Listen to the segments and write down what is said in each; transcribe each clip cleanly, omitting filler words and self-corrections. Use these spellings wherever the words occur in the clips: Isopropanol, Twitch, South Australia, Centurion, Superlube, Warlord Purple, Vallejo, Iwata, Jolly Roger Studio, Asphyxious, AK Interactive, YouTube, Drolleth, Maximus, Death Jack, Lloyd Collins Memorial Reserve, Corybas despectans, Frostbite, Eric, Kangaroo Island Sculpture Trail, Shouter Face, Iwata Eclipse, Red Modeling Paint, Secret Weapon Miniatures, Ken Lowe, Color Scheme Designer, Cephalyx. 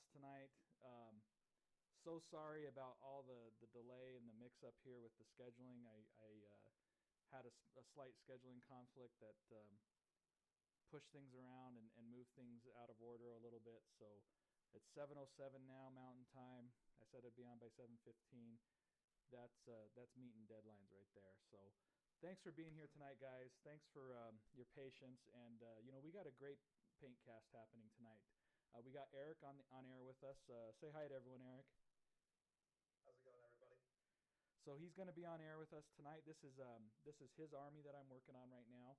cast tonight. So sorry about all the delay and the mix-up here with the scheduling. I had a slight scheduling conflict that pushed things around and moved things out of order a little bit. So it's 7:07 now Mountain Time. I said I'd be on by 7:15. That's meeting deadlines right there. So thanks for being here tonight, guys. Thanks for your patience. And, you know, we got a great paint cast happening tonight. We got Eric on air with us. Say hi to everyone, Eric. How's it going, everybody? So he's going to be on air with us tonight. This is his army that I'm working on right now.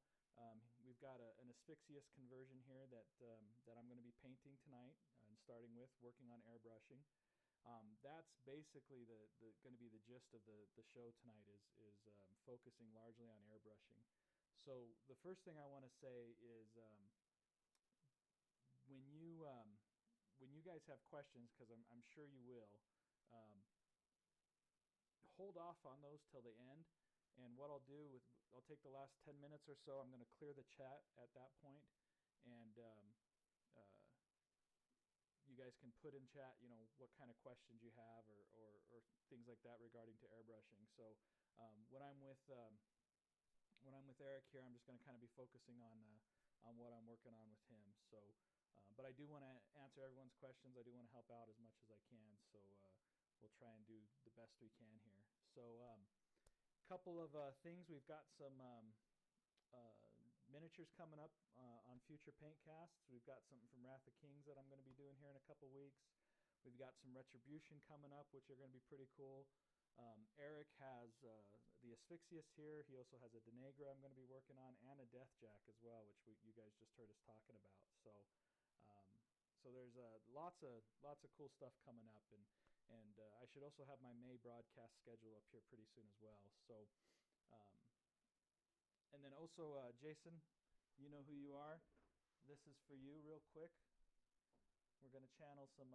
We've got an Asphyxious conversion here that I'm going to be painting tonight and starting with working on airbrushing. That's basically the going to be the gist of the show tonight is focusing largely on airbrushing. So the first thing I want to say is when you guys have questions, because I'm sure you will, hold off on those till the end. And what I'll do with I'll take the last 10 minutes or so. I'm going to clear the chat at that point, and you guys can put in chat, you know, what kind of questions you have or things like that regarding to airbrushing. So when I'm with Eric here, I'm just going to kind of be focusing on what I'm working on with him. So, but I do want to answer everyone's questions. I do want to help out as much as I can. So we'll try and do the best we can here. So couple of things. We've got some miniatures coming up on future paint casts. We've got something from Wrath of Kings that I'm going to be doing here in a couple weeks. We've got some Retribution coming up, which are going to be pretty cool. Eric has the Asphyxious here. He also has a Denegra I'm going to be working on, and a Death Jack as well, which you guys just heard us talking about. So so there's lots of cool stuff coming up, and I should also have my May broadcast schedule up here pretty soon as well. So and then also, Jason, you know who you are. This is for you real quick. We're going to channel some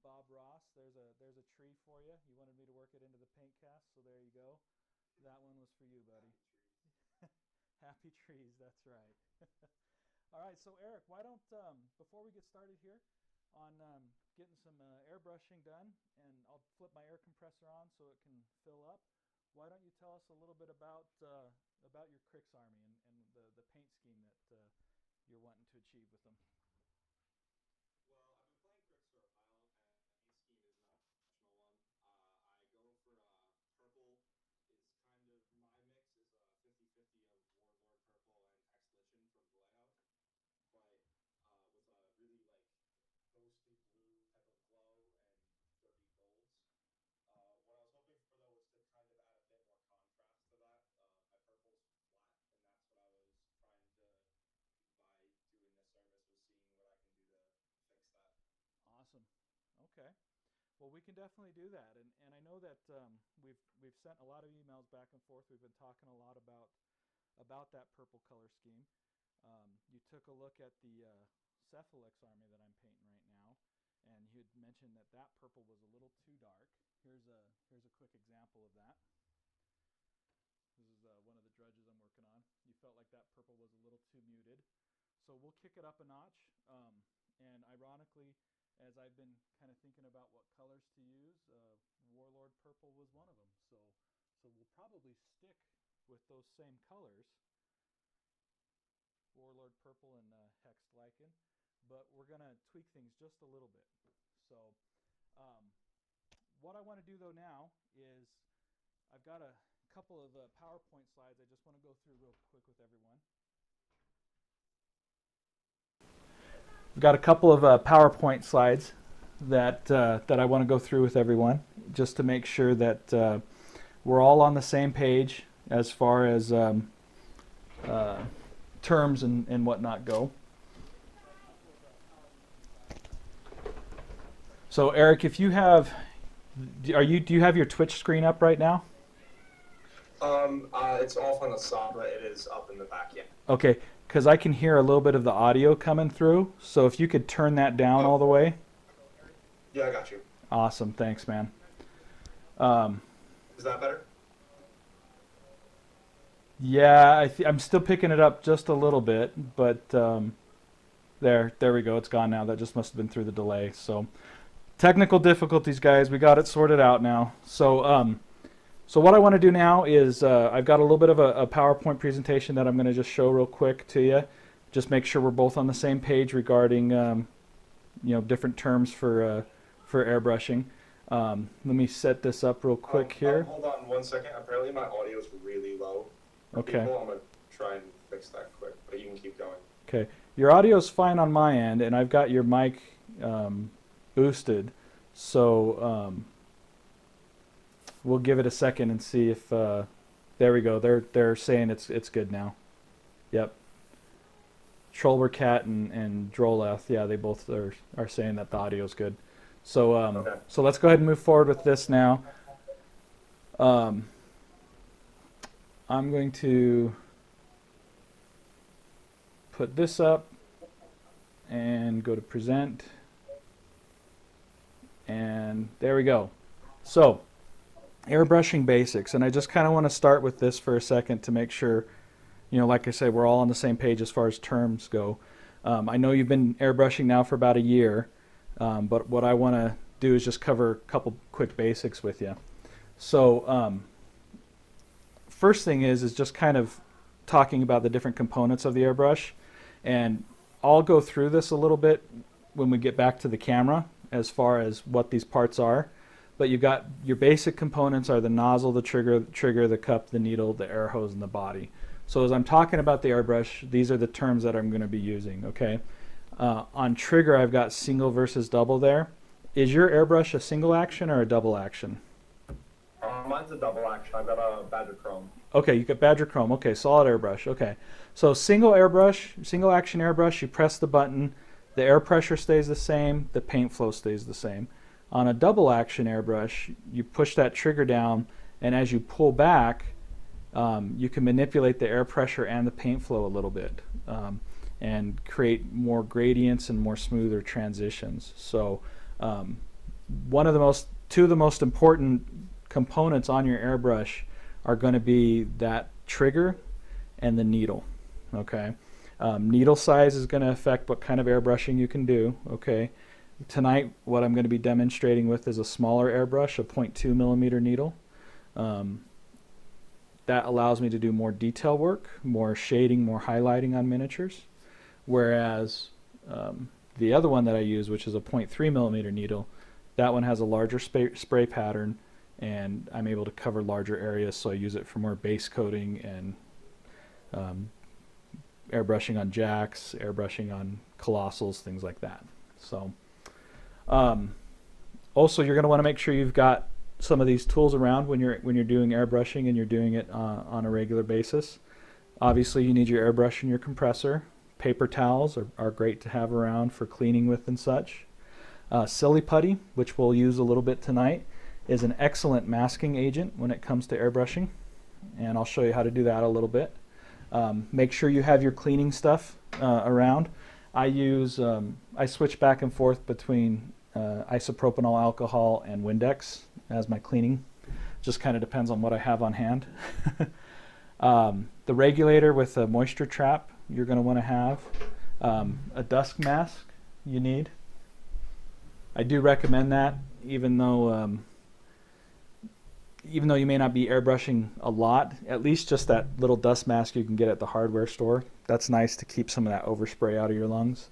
Bob Ross. There's a tree for you. You wanted me to work it into the paint cast, so there you go. That one was for you, buddy. Happy trees. Happy trees, that's right. All right, so Eric, why don't, before we get started here on getting some airbrushing done, and I'll flip my air compressor on so it can fill up, why don't you tell us a little bit about your Cryx army and the paint scheme that you're wanting to achieve with them? Well, I've been playing Cryx for a while, and the paint scheme is not a professional one. I go for purple is kind of my mix, is 50-50 of Warlord Purple and Hexed Lichen from Vallejo, but with a really like ghosty blue type of glow and dirty golds. What I was hoping for, though, was to kind of add a bit more contrast to that. My purple's flat, and that's what I was trying to do by doing this service, was seeing what I can do to fix that. Awesome. Okay. Well, we can definitely do that. And I know that we've sent a lot of emails back and forth. We've been talking a lot about that purple color scheme. You took a look at the Cephalyx army that I'm painting right now, and you had mentioned that purple was a little too dark. Here's a quick example of that. This is one of the drudges I'm working on. You felt like that purple was a little too muted. So we'll kick it up a notch. And ironically, as I've been kind of thinking about what colors to use, Warlord Purple was one of them. So we'll probably stick with those same colors, Warlord Purple and Hexed Lichen, but we're going to tweak things just a little bit. So what I want to do, though, now is I've got a couple of PowerPoint slides I just want to go through real quick with everyone. I've got a couple of PowerPoint slides that I want to go through with everyone, just to make sure that we're all on the same page as far as terms and whatnot go. So, Eric, if you have... Do you have your Twitch screen up right now? It's off on the side, but it is up in the back, yeah. Okay, because I can hear a little bit of the audio coming through, so if you could turn that down all the way. Yeah, I got you. Awesome, thanks, man. Is that better? Yeah, I'm still picking it up just a little bit, but There we go. It's gone now. That just must have been through the delay. So technical difficulties, guys. We got it sorted out now. So so what I want to do now is I've got a little bit of a PowerPoint presentation that I'm going to just show real quick to you. Just make sure we're both on the same page regarding you know, different terms for airbrushing. Let me set this up real quick here. Hold on one second. Apparently my audio is really low. Okay. I'm going to try and fix that quick, but you can keep going. Okay. Your audio is fine on my end, and I've got your mic boosted. So we'll give it a second and see if there we go. They're saying it's good now. Yep. Trollbercat and Drolleth, yeah, they both are saying that the audio is good. So okay. So let's go ahead and move forward with this now. I'm going to put this up and go to present, and there we go. So airbrushing basics, and I just kind of want to start with this for a second to make sure, you know, like I said, we're all on the same page as far as terms go. I know you've been airbrushing now for about a year, but what I want to do is just cover a couple quick basics with you. So first thing is just kind of talking about the different components of the airbrush, and I'll go through this a little bit when we get back to the camera as far as what these parts are. But you've got your basic components are the nozzle, the trigger, the cup, the needle, the air hose, and the body. So as I'm talking about the airbrush, these are the terms that I'm going to be using, okay? On trigger, I've got single versus double there. Is your airbrush a single action or a double action? Mine's a double action. I've got a Badger Chrome. Okay, you got Badger Chrome. Okay, solid airbrush. Okay, so single airbrush, single action airbrush, you press the button, the air pressure stays the same, the paint flow stays the same. On a double action airbrush, you push that trigger down, and as you pull back, you can manipulate the air pressure and the paint flow a little bit, and create more gradients and more smoother transitions. So two of the most important components on your airbrush are going to be that trigger and the needle. Okay, needle size is going to affect what kind of airbrushing you can do. Okay, tonight what I'm going to be demonstrating with is a smaller airbrush, a 0.2 millimeter needle. That allows me to do more detail work, more shading, more highlighting on miniatures. Whereas the other one that I use, which is a 0.3 millimeter needle, that one has a larger spray pattern, and I'm able to cover larger areas, so I use it for more base coating and airbrushing on jacks, airbrushing on colossals, things like that. So, also you're gonna wanna make sure you've got some of these tools around when you're doing airbrushing and you're doing it on a regular basis. Obviously you need your airbrush and your compressor. Paper towels are great to have around for cleaning with and such. Silly Putty, which we'll use a little bit tonight, is an excellent masking agent when it comes to airbrushing, and I'll show you how to do that a little bit. Make sure you have your cleaning stuff around. I switch back and forth between isopropanol alcohol and Windex as my cleaning. Just kind of depends on what I have on hand. The regulator with a moisture trap you're going to want to have. A dust mask you need. I do recommend that, even though you may not be airbrushing a lot, at least just that little dust mask you can get at the hardware store. That's nice to keep some of that overspray out of your lungs.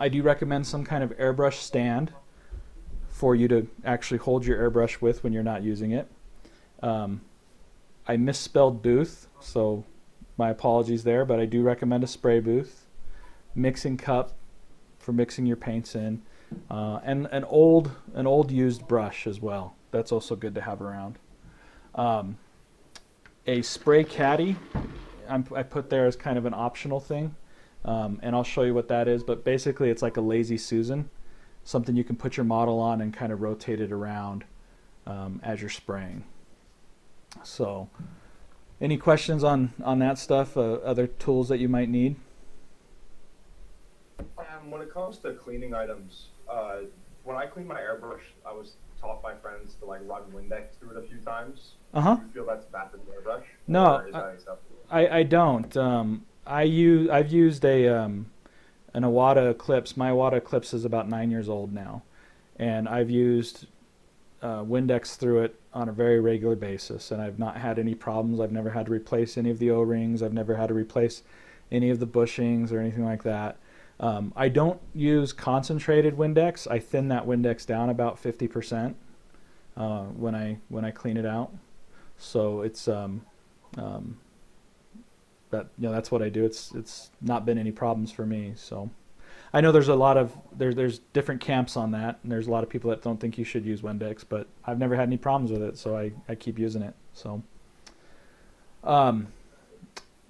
I do recommend some kind of airbrush stand for you to actually hold your airbrush with when you're not using it. I misspelled booth, so my apologies there, but I do recommend a spray booth. Mixing cup for mixing your paints in, and an old used brush as well. That's also good to have around. A spray caddy I put there as kind of an optional thing, and I'll show you what that is, but basically it's like a Lazy Susan, something you can put your model on and kind of rotate it around as you're spraying. So any questions on that stuff, other tools that you might need? When it comes to cleaning items, when I clean my airbrush, I was taught my friends to like run Windex through it a few times. Do you feel that's bad for the airbrush? No, or is that acceptable? I don't. I've used a an Iwata Eclipse. My Iwata Eclipse is about 9 years old now, and I've used Windex through it on a very regular basis, and I've not had any problems. I've never had to replace any of the O-rings. I've never had to replace any of the bushings or anything like that. I don't use concentrated Windex. I thin that Windex down about 50% when I clean it out. So it's that's what I do. It's not been any problems for me. So I know there's a lot of there's different camps on that, and there's a lot of people that don't think you should use Windex, but I've never had any problems with it, so I keep using it. So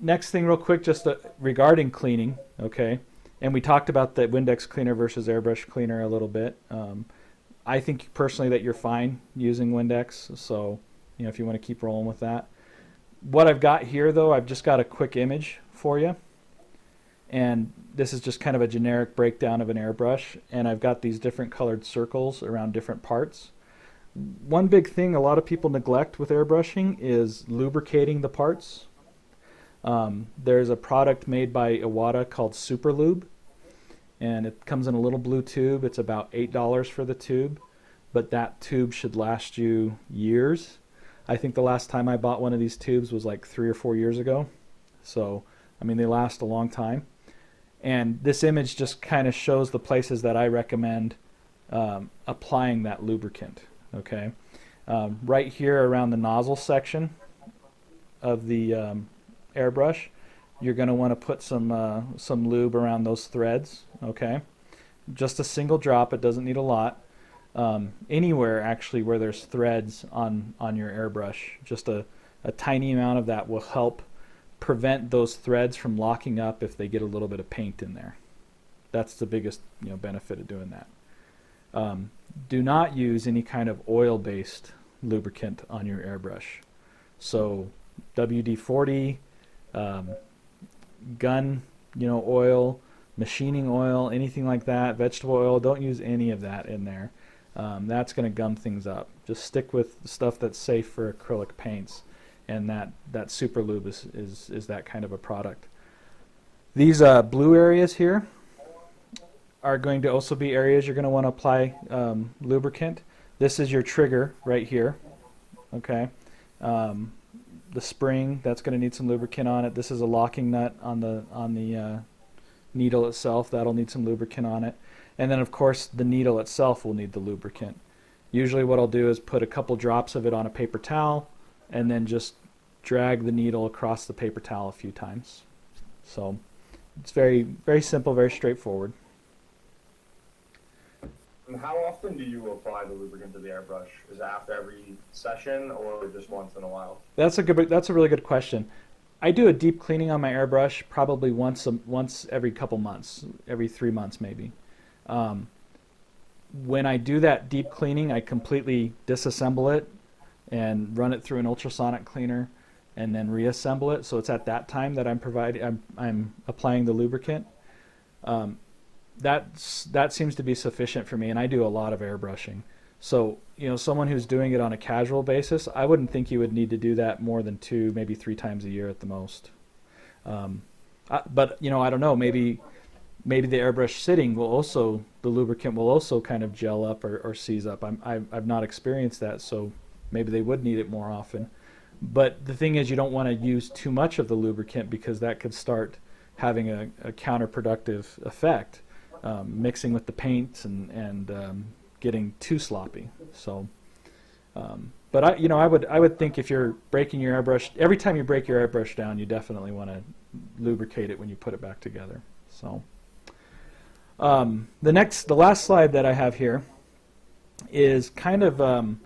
next thing real quick, just regarding cleaning, okay. And we talked about the Windex cleaner versus airbrush cleaner a little bit. I think personally that you're fine using Windex, so you know if you want to keep rolling with that. What I've got here though, I've just got a quick image for you. And this is just kind of a generic breakdown of an airbrush. And I've got these different colored circles around different parts. One big thing a lot of people neglect with airbrushing is lubricating the parts. There's a product made by Iwata called Superlube, and it comes in a little blue tube. It's about $8 for the tube, but that tube should last you years. I think the last time I bought one of these tubes was like 3 or 4 years ago. So, I mean, they last a long time. And this image just kind of shows the places that I recommend applying that lubricant, okay? Right here around the nozzle section of the airbrush, you're going to want to put some lube around those threads, okay? Just a single drop, it doesn't need a lot. Anywhere actually where there's threads on your airbrush, just a tiny amount of that will help prevent those threads from locking up if they get a little bit of paint in there. That's the biggest, you know, benefit of doing that. Do not use any kind of oil-based lubricant on your airbrush. So WD-40, gun, you know, oil, machining oil, anything like that, vegetable oil, don't use any of that in there. That's going to gum things up. Just stick with stuff that's safe for acrylic paints, and that super lube is that kind of a product. These blue areas here are going to also be areas you're going to want to apply lubricant. This is your trigger right here, okay? The spring, that's going to need some lubricant on it. This is a locking nut on the needle itself. That'll need some lubricant on it. And then of course the needle itself will need the lubricant. Usually what I'll do is put a couple drops of it on a paper towel and then just drag the needle across the paper towel a few times. So it's very, very simple, very straightforward. And how often do you apply the lubricant to the airbrush? Is it after every session or just once in a while? That's a really good question. I do a deep cleaning on my airbrush probably once every couple months, every 3 months maybe. When I do that deep cleaning, I completely disassemble it and run it through an ultrasonic cleaner and then reassemble it. So it's at that time that I'm applying the lubricant. That seems to be sufficient for me, and I do a lot of airbrushing. So, you know, someone who's doing it on a casual basis, I wouldn't think you would need to do that more than 2, maybe 3 times a year at the most. But, you know, I don't know, maybe the airbrush sitting will also, the lubricant will also kind of gel up or seize up. I've not experienced that, so maybe they would need it more often. But the thing is, you don't want to use too much of the lubricant because that could start having a counterproductive effect, mixing with the paints and getting too sloppy. So, but I would think if you're breaking your airbrush, every time you break your airbrush down, you definitely want to lubricate it when you put it back together. So, the last slide that I have here is kind of a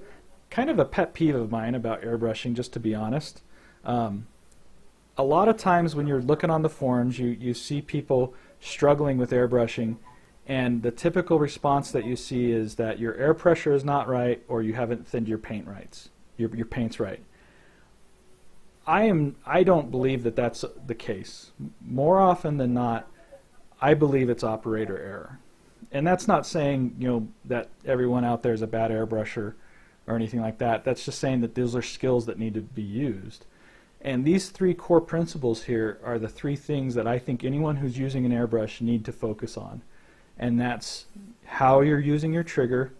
pet peeve of mine about airbrushing, just to be honest. A lot of times when you're looking on the forums, you see people struggling with airbrushing, and the typical response that you see is that your air pressure is not right, or you haven't thinned your paint right. Your paint's right. I don't believe that that's the case. More often than not, I believe it's operator error. And that's not saying, you know, that everyone out there is a bad airbrusher or anything like that. That's just saying that those are skills that need to be used. And these three core principles here are the three things that I think anyone who's using an airbrush need to focus on. And that's how you're using your trigger,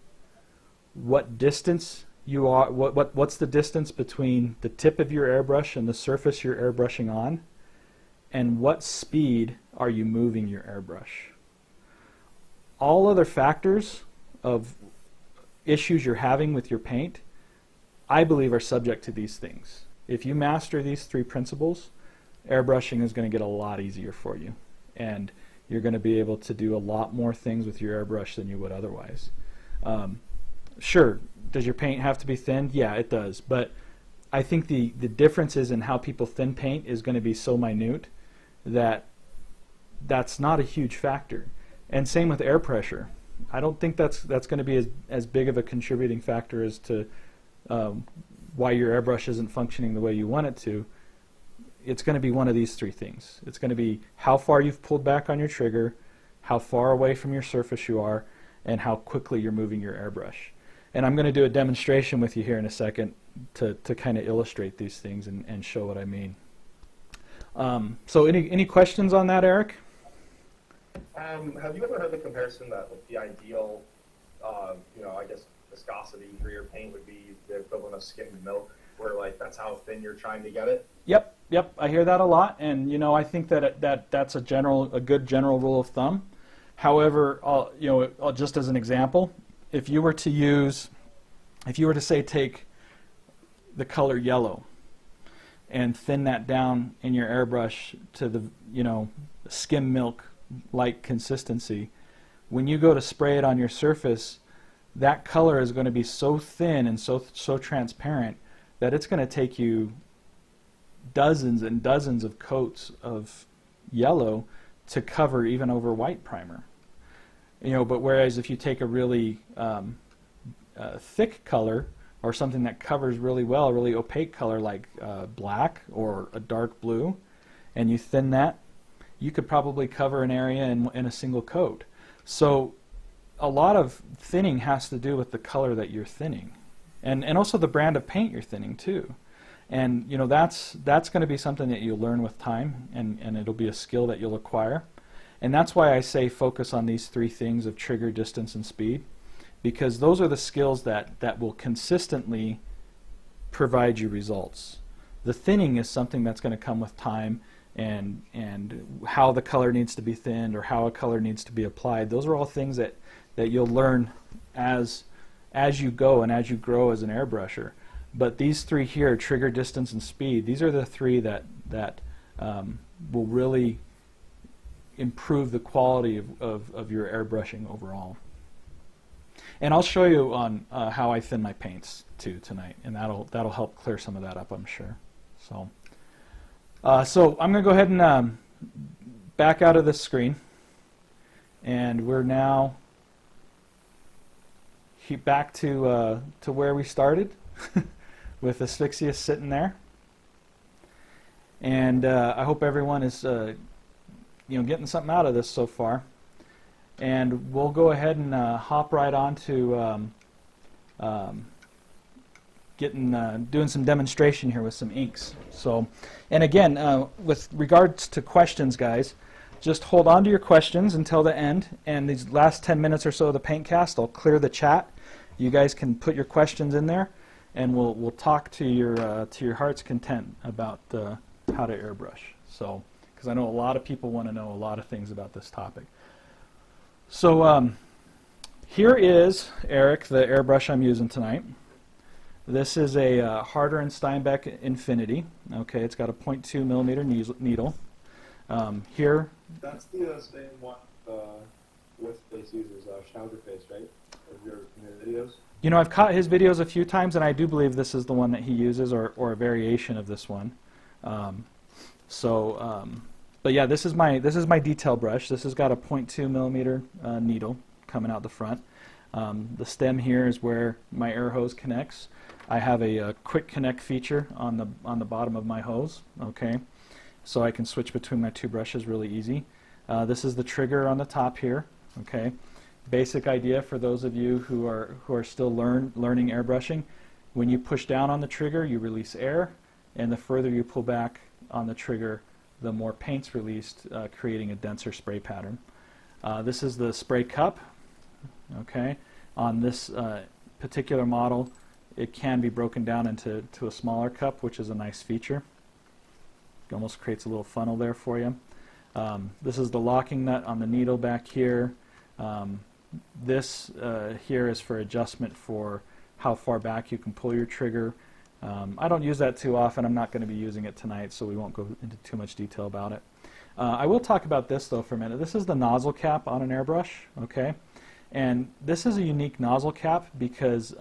what distance you are, what's the distance between the tip of your airbrush and the surface you're airbrushing on, and what speed are you moving your airbrush. All other factors of issues you're having with your paint, I believe, are subject to these things. If you master these three principles, airbrushing is going to get a lot easier for you, and you're going to be able to do a lot more things with your airbrush than you would otherwise. Sure, does your paint have to be thinned? Yeah, it does, but I think the differences in how people thin paint is going to be so minute that that's not a huge factor. And same with air pressure. I don't think that's going to be as big of a contributing factor as to why your airbrush isn't functioning the way you want it to. It's going to be one of these three things. It's going to be how far you've pulled back on your trigger, how far away from your surface you are, and how quickly you're moving your airbrush. And I'm going to do a demonstration with you here in a second to kind of illustrate these things and show what I mean. So any questions on that, Eric? Have you ever heard the comparison that like, the ideal, you know, I guess viscosity for your paint would be the equivalent of skimmed milk, where like that's how thin you're trying to get it? Yep, I hear that a lot, and you know, I think that that's a good general rule of thumb. However, just as an example, if you were to use, say take the color yellow and thin that down in your airbrush to the, you know, skim milk like consistency, when you go to spray it on your surface, that color is going to be so thin and so transparent that it's going to take you dozens and dozens of coats of yellow to cover even over white primer. You know, but whereas if you take a really thick color or something that covers really well, a really opaque color like black or a dark blue, and you thin that, you could probably cover an area in a single coat. So a lot of thinning has to do with the color that you're thinning, and also the brand of paint you're thinning too. And you know, that's going to be something that you'll learn with time, and it'll be a skill that you'll acquire. And that's why I say focus on these three things of trigger, distance, and speed, because those are the skills that will consistently provide you results. The thinning is something that's going to come with time, and how the color needs to be thinned or how a color needs to be applied. Those are all things that you'll learn as you go and as you grow as an airbrusher. But these three here, trigger, distance, and speed, these are the three that will really improve the quality of your airbrushing overall. And I'll show you on how I thin my paints too tonight, and that'll help clear some of that up, I'm sure. So so I'm gonna go ahead and back out of this screen, and we're now back to where we started with Asphyxious sitting there. And I hope everyone is you know, getting something out of this so far, and we'll go ahead and hop right on to doing some demonstration here with some inks. So, and again, with regards to questions, guys, just hold on to your questions until the end, and these last 10 minutes or so of the paintcast, I'll clear the chat. You guys can put your questions in there, and we'll talk to your heart's content about how to airbrush. So. Because I know a lot of people want to know a lot of things about this topic. So here is, Eric, the airbrush I'm using tonight. This is a Harder & Steinbeck Infinity. Okay, it's got a 0.2 millimeter needle. Here. That's the same one West Bay uses, Shouter Face, right? Of your videos? You know, I've caught his videos a few times, and I do believe this is the one that he uses, or a variation of this one. So, but yeah, this is my detail brush. This has got a 0.2 millimeter needle coming out the front. The stem here is where my air hose connects. I have a quick connect feature on the bottom of my hose. Okay, so I can switch between my two brushes really easy. This is the trigger on the top here. Okay, basic idea for those of you who are still learning airbrushing. When you push down on the trigger, you release air. and the further you pull back on the trigger, the more paint's released, creating a denser spray pattern. This is the spray cup. Okay, on this particular model, it can be broken down into a smaller cup, which is a nice feature. It almost creates a little funnel there for you. This is the locking nut on the needle back here. This here is for adjustment for how far back you can pull your trigger. I don't use that too often. I'm not going to be using it tonight, so we won't go into too much detail about it. I will talk about this though for a minute. This is the nozzle cap on an airbrush, okay? And this is a unique nozzle cap because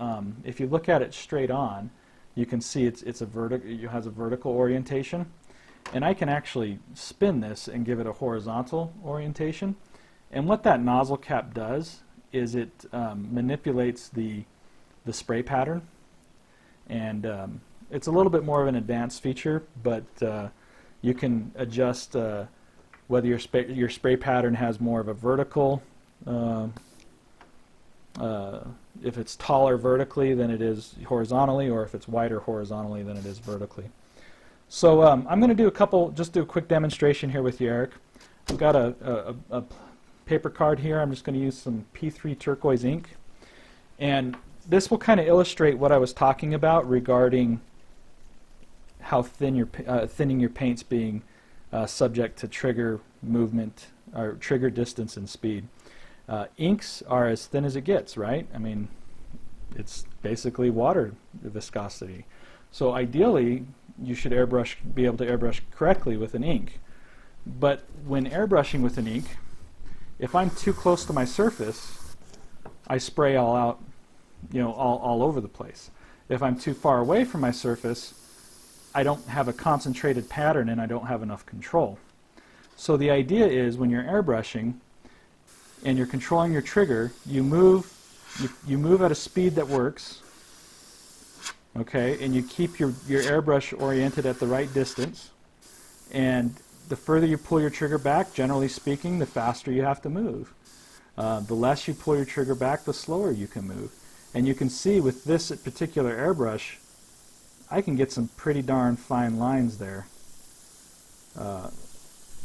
if you look at it straight on, you can see it has a vertical orientation. And I can actually spin this and give it a horizontal orientation. And what that nozzle cap does is it manipulates the spray pattern. And it's a little bit more of an advanced feature, but you can adjust whether your spray pattern has more of a vertical, if it's taller vertically than it is horizontally, or if it's wider horizontally than it is vertically. So I'm going to do just do a quick demonstration here with you, Eric. I've got a paper card here. I'm just going to use some P3 turquoise ink. And this will kind of illustrate what I was talking about regarding how thin thinning your paint's being subject to trigger movement, or trigger distance and speed. Inks are as thin as it gets, right? I mean, it's basically water viscosity. So ideally, you should be able to airbrush correctly with an ink. But when airbrushing with an ink, if I'm too close to my surface, I spray all out, you know, all over the place. If I'm too far away from my surface, I don't have a concentrated pattern and I don't have enough control. So the idea is when you're airbrushing and you're controlling your trigger, you move at a speed that works, okay, and you keep your airbrush oriented at the right distance, and the further you pull your trigger back, generally speaking, the faster you have to move. The less you pull your trigger back, the slower you can move. And you can see with this particular airbrush, I can get some pretty darn fine lines there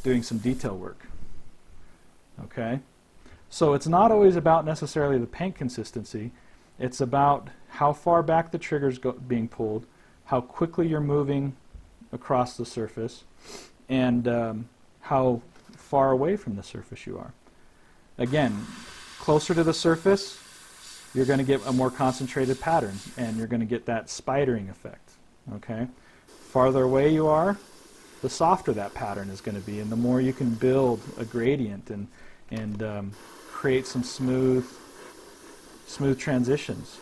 doing some detail work. Okay, so it's not always about necessarily the paint consistency, it's about how far back the trigger's being pulled, how quickly you're moving across the surface, and how far away from the surface you are. Again, closer to the surface, you're going to get a more concentrated pattern, and you're going to get that spidering effect. Okay, farther away you are, the softer that pattern is going to be, and the more you can build a gradient and create some smooth transitions.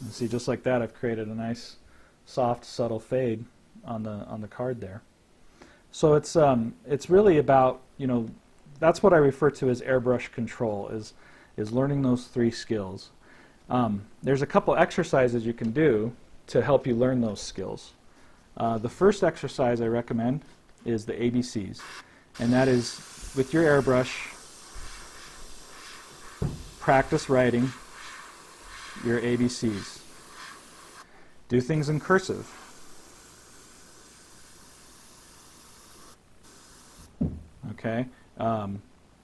And see, just like that, I've created a nice, soft, subtle fade on the card there. So it's really about, you know, that's what I refer to as airbrush control, is learning those three skills. There's a couple exercises you can do to help you learn those skills. The first exercise I recommend is the ABCs, and that is with your airbrush, practice writing your ABCs. Do things in cursive. Okay,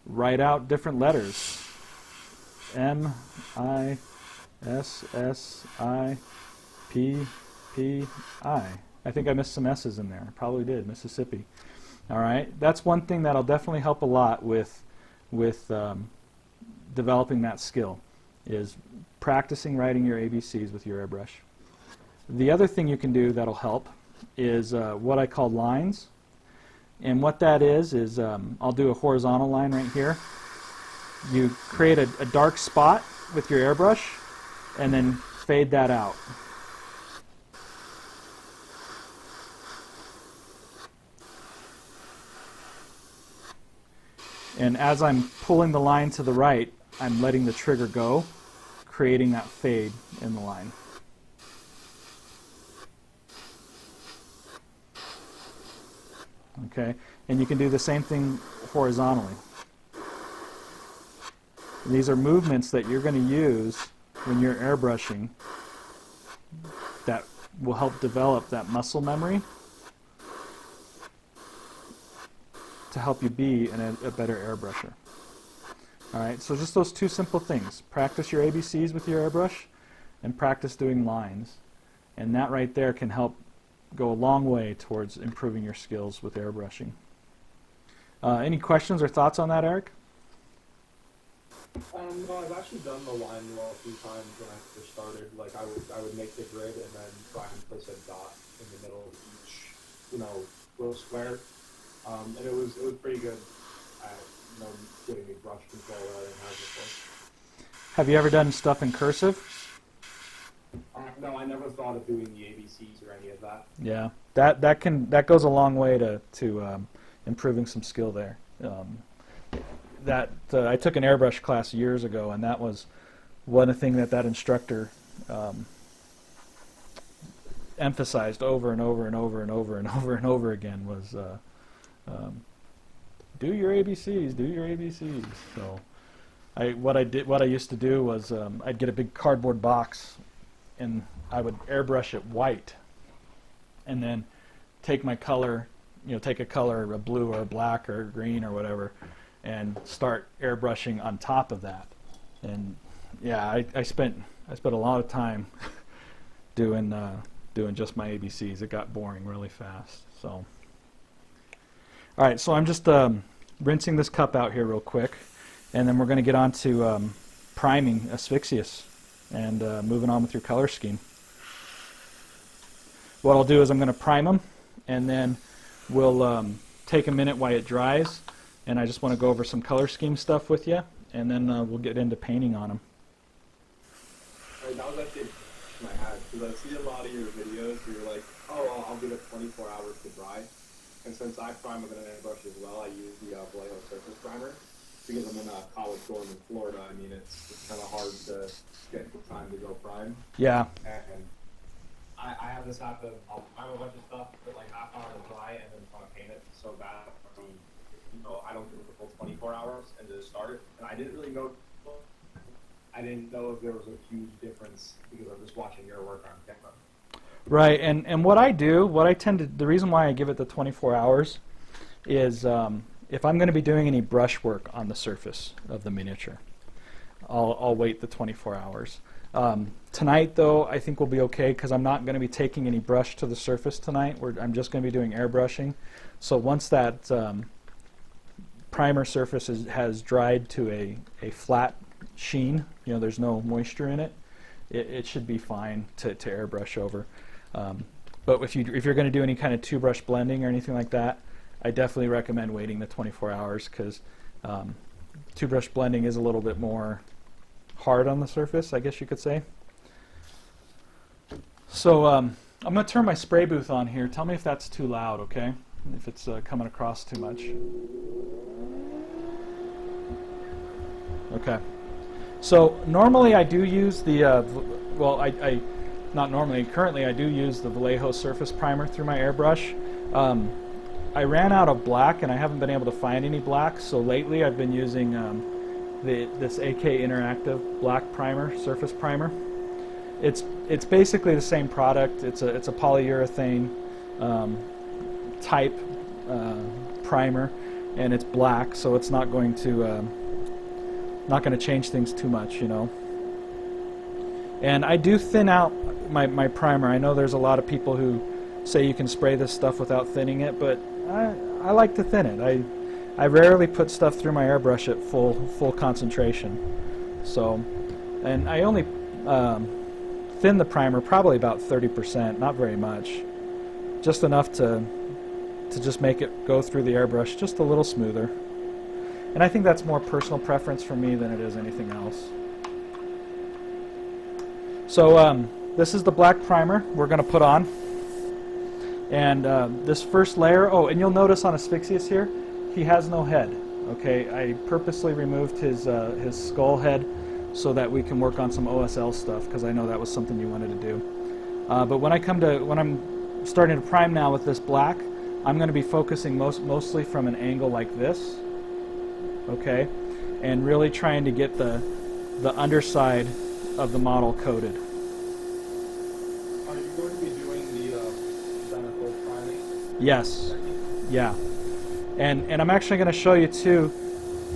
write out different letters. M, I, S, S, I, P, P, I. I think I missed some S's in there. I probably did. Mississippi. All right, that's one thing that'll definitely help a lot with developing that skill, is practicing writing your ABCs with your airbrush. The other thing you can do that'll help is what I call lines. And what that is I'll do a horizontal line right here. You create a dark spot with your airbrush and then fade that out. And as I'm pulling the line to the right, I'm letting the trigger go, creating that fade in the line. Okay, and you can do the same thing horizontally. And these are movements that you're going to use when you're airbrushing that will help develop that muscle memory to help you be a better airbrusher. Alright, so just those two simple things. Practice your ABCs with your airbrush and practice doing lines. And that right there can help go a long way towards improving your skills with airbrushing. Any questions or thoughts on that, Eric? No, I've actually done the line rule a few times when I first started. Like I would make the grid and then try and place a dot in the middle of each, you know, little square. And it was pretty good at, you know, getting a brush control that I didn't have before. Have you ever done stuff in cursive? No, I never thought of doing the ABCs or any of that. Yeah, that goes a long way to improving some skill there. I took an airbrush class years ago, and that was one thing that instructor emphasized over and over and over and over and over and over again was do your ABCs, do your ABCs. So what I used to do was I'd get a big cardboard box, and I would airbrush it white, and then take my color, you know, take a color, a blue or a black or a green or whatever, and start airbrushing on top of that. And yeah, I spent a lot of time doing just my ABCs. It got boring really fast. So all right, so I'm just rinsing this cup out here real quick, and then we're going to get on to priming Asphyxious and moving on with your color scheme. What I'll do is I'm going to prime them, and then we'll take a minute while it dries. And I just want to go over some color scheme stuff with you, and then we'll get into painting on them. Right, that was actually a question I had, because I see a lot of your videos where you're like, oh, I'll give it 24 hours to dry. And since I prime with an airbrush as well, I use the Vallejo Surface Primer. Because I'm in a college dorm in Florida, I mean, it's kind of hard to get the time to go prime. Yeah. And I have this habit of, I'll prime a bunch of stuff, but like half hour to dry, and then want to paint it so bad. So I don't give it the full 24 hours and just start it. And I didn't know if there was a huge difference because I'm just watching your work on camera. Right, and the reason why I give it the 24 hours is if I'm going to be doing any brush work on the surface of the miniature, I'll wait the 24 hours. Tonight, though, I think we'll be okay because I'm not going to be taking any brush to the surface tonight. I'm just going to be doing airbrushing. So once that primer surface has dried to a flat sheen, you know, there's no moisture in it, it should be fine to airbrush over. But if you're going to do any kind of two-brush blending or anything like that, I definitely recommend waiting the 24 hours because two-brush blending is a little bit more hard on the surface, I guess you could say. So I'm going to turn my spray booth on here. Tell me if that's too loud, okay? If it's coming across too much. Okay, so normally I do use the, currently I do use the Vallejo Surface Primer through my airbrush. I ran out of black and I haven't been able to find any black, so lately I've been using this AK Interactive black primer, surface primer. It's basically the same product. It's a polyurethane type primer, and it's black, so it's not going to change things too much, you know. And I do thin out my primer. I know there's a lot of people who say you can spray this stuff without thinning it, but I like to thin it. I rarely put stuff through my airbrush at full concentration. So, and I only thin the primer probably about 30%, not very much, just enough to just make it go through the airbrush just a little smoother. And I think that's more personal preference for me than it is anything else. So this is the black primer we're going to put on. And this first layer, oh, and you'll notice on Asphyxious here, he has no head. Okay, I purposely removed his skull head so that we can work on some OSL stuff because I know that was something you wanted to do. But when I'm starting to prime now with this black, I'm going to be focusing mostly from an angle like this. Okay, and really trying to get the underside of the model coated. Are you going to be doing the dynamical priming? Yes. Yeah. And I'm actually going to show you too,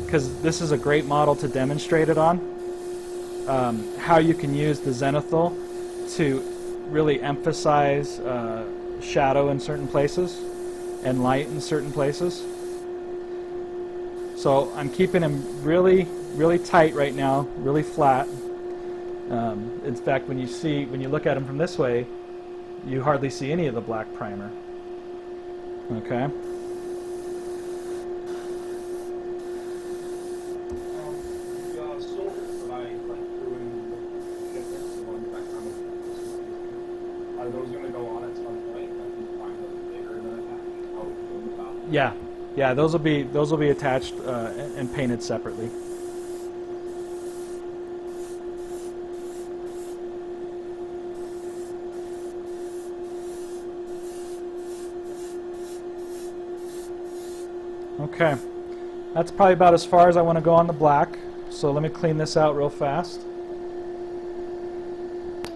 because this is a great model to demonstrate it on, how you can use the zenithal to really emphasize shadow in certain places and light in certain places. So I'm keeping him really, really tight right now, really flat. In fact, when you look at him from this way, you hardly see any of the black primer. Okay. Yeah, yeah. Those will be attached and painted separately. Okay, that's probably about as far as I want to go on the black. So let me clean this out real fast. You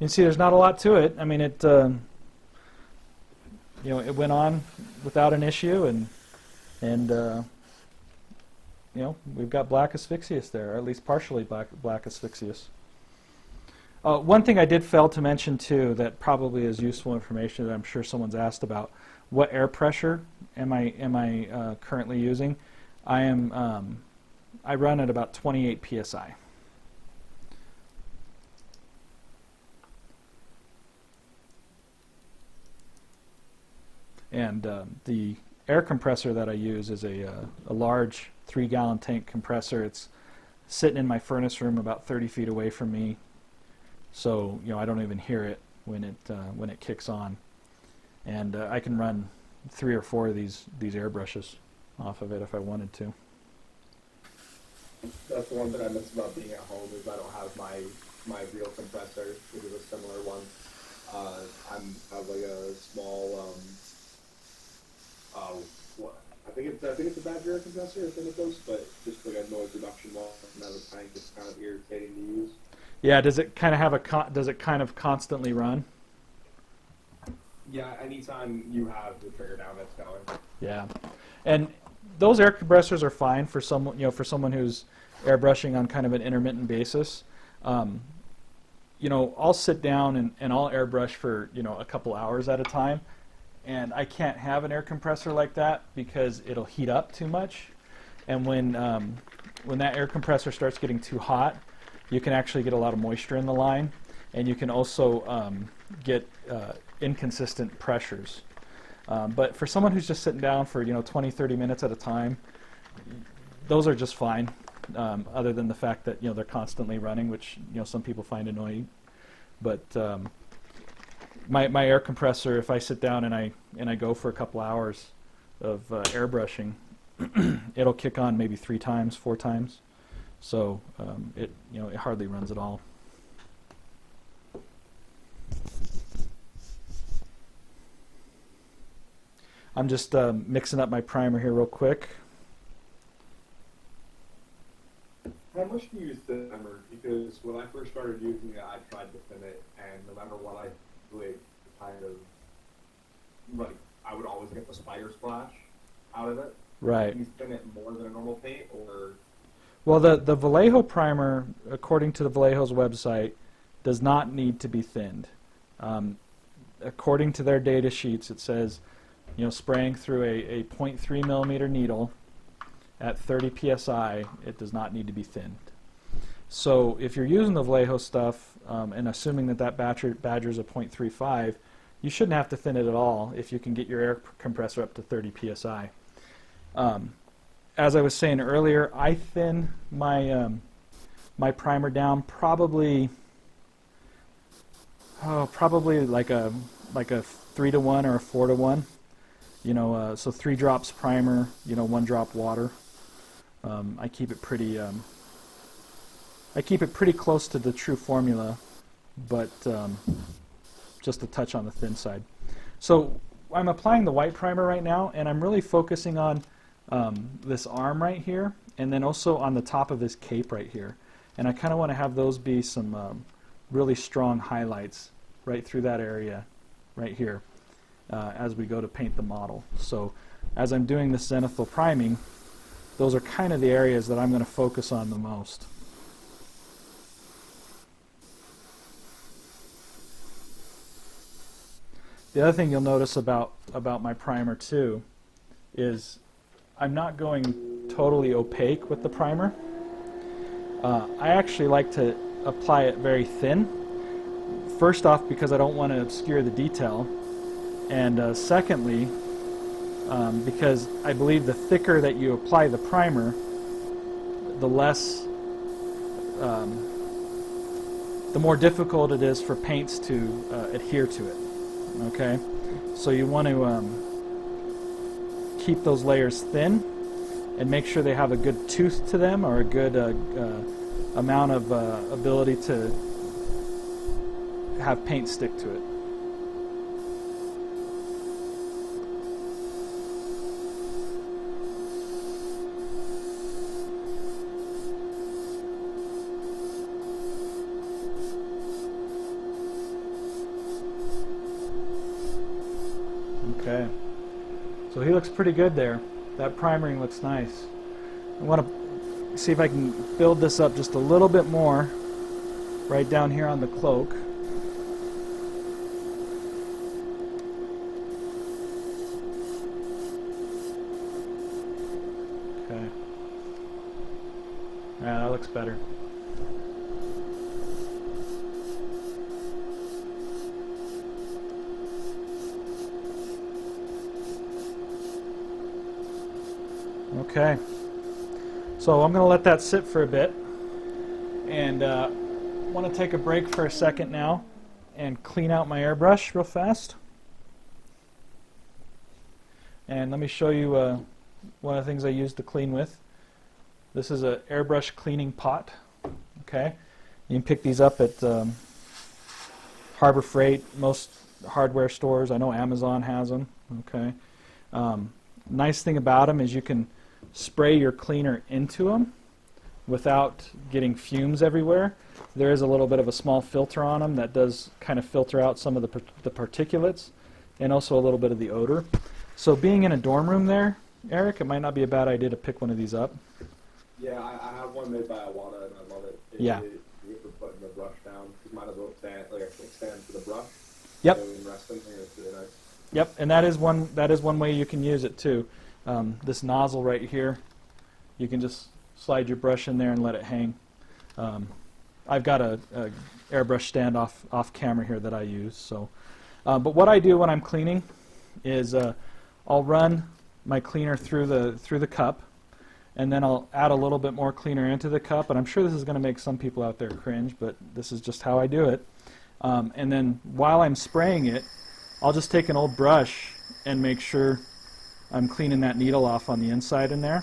can see there's not a lot to it. I mean, it. You know, it went on without an issue, and you know, we've got black Asphyxious there, or at least partially black Asphyxious. One thing I did fail to mention too, that probably is useful information that I'm sure someone's asked about: what air pressure am I currently using? I am I run at about 28 psi. And the air compressor that I use is a large 3-gallon tank compressor. It's sitting in my furnace room about 30 feet away from me, so you know I don't even hear it when it kicks on. And I can run 3 or 4 of these airbrushes off of it if I wanted to. That's the one that I miss about being at home is I don't have my real compressor, which is a similar one. I have like a small. I think it's a Badger compressor. I think it goes, but just like a noise reduction wall, another tank that's kind of irritating to use. Yeah. Does it kind of have does it kind of constantly run? Yeah. Anytime you have the trigger down, that's going. Yeah. And those air compressors are fine for someone who's airbrushing on kind of an intermittent basis. You know, I'll sit down and I'll airbrush for a couple hours at a time. And I can't have an air compressor like that because it'll heat up too much. And when that air compressor starts getting too hot, you can actually get a lot of moisture in the line. And you can also get inconsistent pressures. But for someone who's just sitting down for 20-30 minutes at a time, those are just fine, other than the fact that they're constantly running, which some people find annoying. But my air compressor, if I sit down and I go for a couple hours of airbrushing, it'll kick on maybe 3 times, 4 times, so it it hardly runs at all. I'm just mixing up my primer here real quick. How much do you use the primer? Because when I first started using it, I tried to thin it, and no matter what I kind of like I would always get the spider splash out of it. Right. Can you spin it more than a normal paint, or? Well, the Vallejo primer, according to the Vallejo's website, does not need to be thinned. According to their data sheets, it says, spraying through a 0.3 millimeter needle at 30 psi, it does not need to be thinned. So if you're using the Vallejo stuff, and assuming that Badger's a 0.35, you shouldn't have to thin it at all if you can get your air compressor up to 30 psi. As I was saying earlier, I thin my primer down probably like a 3-to-1 or a 4-to-1. So 3 drops primer, 1 drop water. I keep it pretty. I keep it pretty close to the true formula, but just a touch on the thin side. So I'm applying the white primer right now, and I'm really focusing on this arm right here, and then also on the top of this cape right here. And I kind of want to have those be some really strong highlights right through that area right here as we go to paint the model. So as I'm doing this zenithal priming, those are kind of the areas that I'm going to focus on the most. The other thing you'll notice about my primer too is I'm not going totally opaque with the primer. I actually like to apply it very thin. First off, because I don't want to obscure the detail, and secondly, because I believe the thicker that you apply the primer, the less, the more difficult it is for paints to adhere to it. Okay, so you want to keep those layers thin and make sure they have a good tooth to them, or a good amount of ability to have paint stick to it. Okay, so he looks pretty good there. That primering looks nice. I want to see if I can build this up just a little bit more right down here on the cloak. Okay. Yeah, that looks better. Okay, so I'm going to let that sit for a bit, and want to take a break for a second now and clean out my airbrush real fast. And let me show you one of the things I use to clean with. This is an airbrush cleaning pot. Okay, you can pick these up at Harbor Freight, most hardware stores. I know Amazon has them. Okay, nice thing about them is you can spray your cleaner into them without getting fumes everywhere. There is a little bit of a small filter on them that does kind of filter out some of the particulates, and also a little bit of the odor. So being in a dorm room there, Eric, it might not be a bad idea to pick one of these up. Yeah, I have one made by Iwata, and I love it. It's for putting the brush down. You might as well stand, like a stand for the brush. Yep. So you can rest them here. It's really nice. Yep, and that is one way you can use it too. This nozzle right here, you can just slide your brush in there and let it hang. I've got a airbrush stand off camera here that I use. So, but what I do when I'm cleaning is I'll run my cleaner through the cup, and then I'll add a little bit more cleaner into the cup. And I'm sure this is going to make some people out there cringe, but this is just how I do it. And then while I'm spraying it, I'll just take an old brush and make sure I'm cleaning that needle off on the inside in there,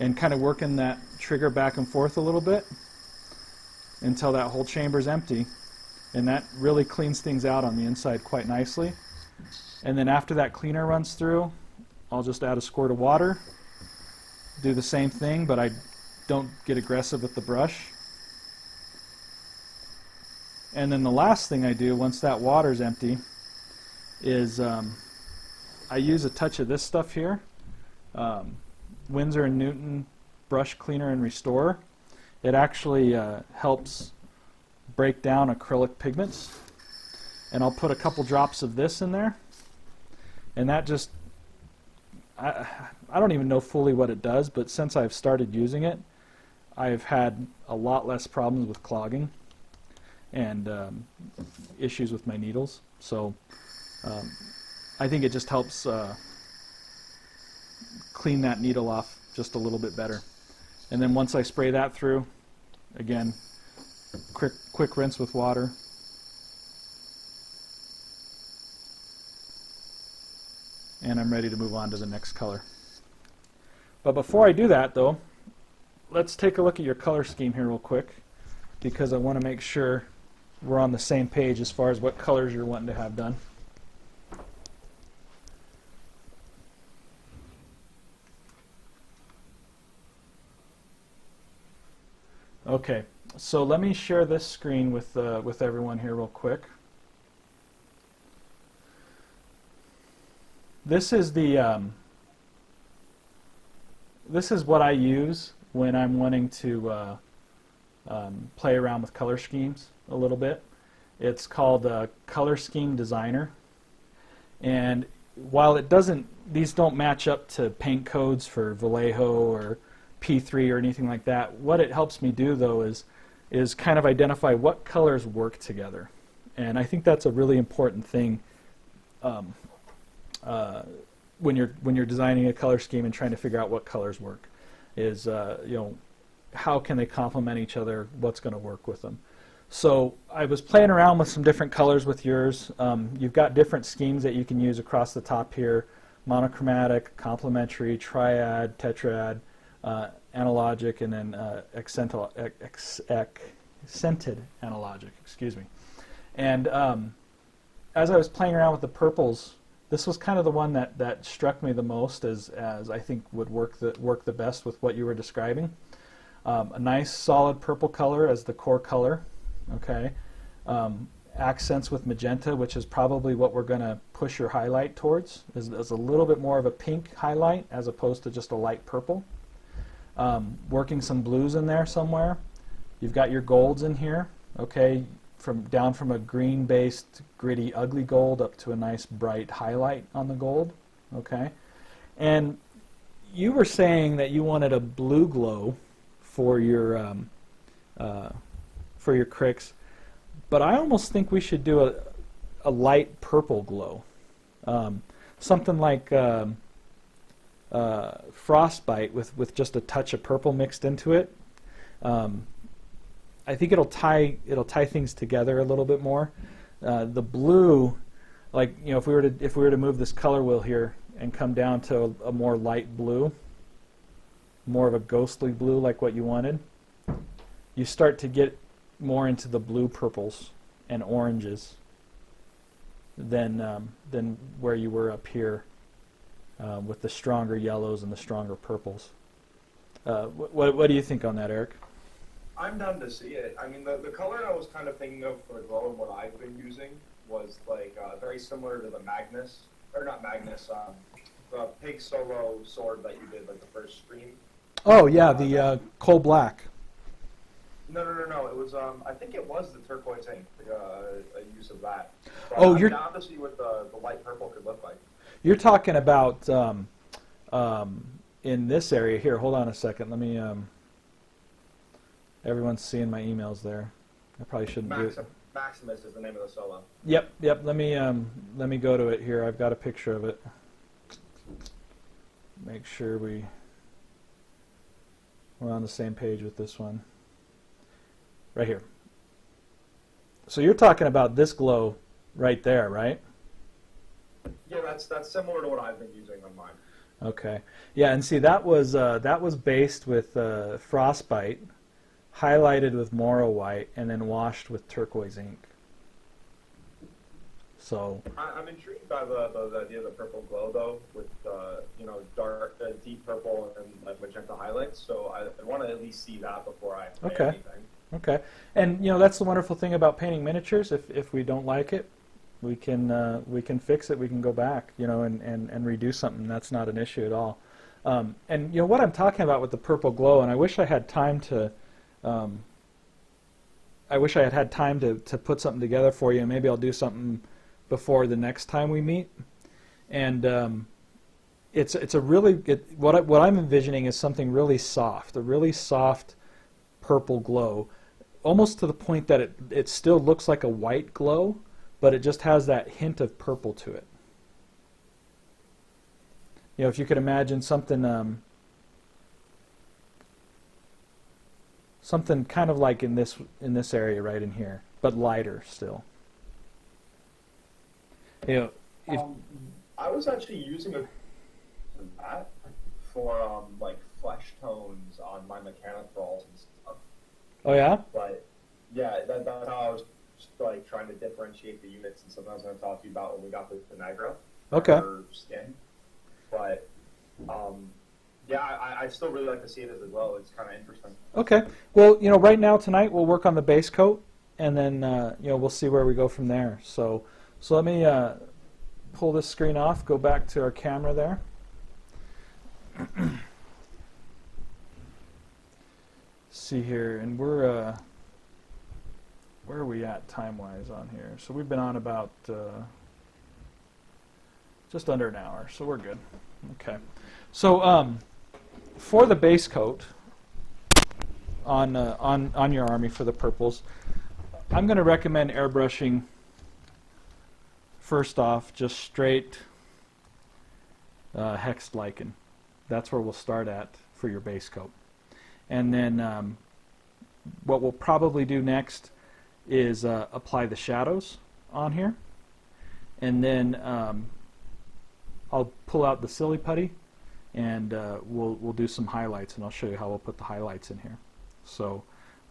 and kind of working that trigger back and forth a little bit until that whole chamber's empty, and that really cleans things out on the inside quite nicely. And then after that cleaner runs through, I'll just add a squirt of water, do the same thing, but I don't get aggressive with the brush. And then the last thing I do once that water's empty is I use a touch of this stuff here, Winsor & Newton Brush Cleaner and Restorer. It actually helps break down acrylic pigments. And I'll put a couple drops of this in there. And that just, I don't even know fully what it does, but since I've started using it, I've had a lot less problems with clogging and issues with my needles. So I think it just helps clean that needle off just a little bit better. And then once I spray that through, again, quick rinse with water. And I'm ready to move on to the next color. But before I do that though, let's take a look at your color scheme here real quick, because I want to make sure we're on the same page as far as what colors you're wanting to have done. Okay, so let me share this screen with everyone here real quick. This is the this is what I use when I'm wanting to play around with color schemes a little bit. It's called Color Scheme Designer, and while it doesn't, these don't match up to paint codes for Vallejo or P3 or anything like that. What it helps me do though is kind of identify what colors work together, and I think that's a really important thing when you're designing a color scheme and trying to figure out what colors work. Is you know, how can they complement each other? What's going to work with them? So I was playing around with some different colors with yours. You've got different schemes that you can use across the top here: monochromatic, complementary, triad, tetrad, analogic, and then accented analogic, excuse me. And as I was playing around with the purples, this was kind of the one that struck me the most as I think would work the best with what you were describing. A nice solid purple color as the core color, okay? Accents with magenta, which is probably what we're going to push your highlight towards, is a little bit more of a pink highlight as opposed to just a light purple. Working some blues in there somewhere. You've got your golds in here, okay? Down from a green-based, gritty, ugly gold up to a nice bright highlight on the gold, okay? And you were saying that you wanted a blue glow for your Cryx, but I almost think we should do a light purple glow, something like Frostbite with just a touch of purple mixed into it. I think it'll tie things together a little bit more. The blue, like, you know, if we were to move this color wheel here and come down to a more light blue, more of a ghostly blue like what you wanted, you start to get more into the blue purples and oranges than where you were up here with the stronger yellows and the stronger purples. What do you think on that, Eric? I'm done to see it. I mean, the color I was kind of thinking of for glow and what I've been using was like very similar to the Magnus, or not Magnus, the pig solo sword that you did like the first stream. Oh yeah, the coal black. No. It was I think it was the turquoise ink, a use of that. But oh, you're down to see what the light purple could look like. You're talking about in this area here. Hold on a second. Let me. Everyone's seeing my emails there. I probably shouldn't do it. Maximus is the name of the solo. Yep. Let me go to it here. I've got a picture of it. Make sure we're on the same page with this one. Right here. So you're talking about this glow right there, right? Yeah, that's similar to what I've been using on mine. Okay. Yeah, and see, that was based with Frostbite, highlighted with Morrow White, and then washed with turquoise ink. So I'm intrigued by the idea of the purple glow, though, with you know, dark, deep purple and like magenta highlights. So I want to at least see that before I play anything. Okay. And you know, that's the wonderful thing about painting miniatures. If we don't like it, we can fix it. We can go back, you know, and redo something. That's not an issue at all. And you know what I'm talking about with the purple glow. And I wish I had time to. I wish I had had time to put something together for you. Maybe I'll do something before the next time we meet, and it's a really good, what I'm envisioning is something really soft, a really soft purple glow, almost to the point that it still looks like a white glow, but it just has that hint of purple to it. You know, if you could imagine something kind of like in this area right in here, but lighter still. You know, I was actually using that for like flesh tones on my mechanic balls and stuff. Oh yeah. But yeah, that's how I was just, like, trying to differentiate the units, and something I was going to talk to you about when we got the Denegra. Okay. Skin, but Yeah, I still really like to see it as well. It's kind of interesting. Okay. Well, you know, right now tonight we'll work on the base coat, and then you know, we'll see where we go from there. So let me pull this screen off. Go back to our camera there. See here, and we're where are we at time-wise on here? So we've been on about just under an hour, so we're good. Okay. So for the base coat on your army for the purples, I'm going to recommend airbrushing first off just straight Hexed Lichen. That's where we'll start at for your base coat. And then what we'll probably do next is apply the shadows on here. And then I'll pull out the Silly Putty, and we'll do some highlights, and I'll show you how we'll put the highlights in here. So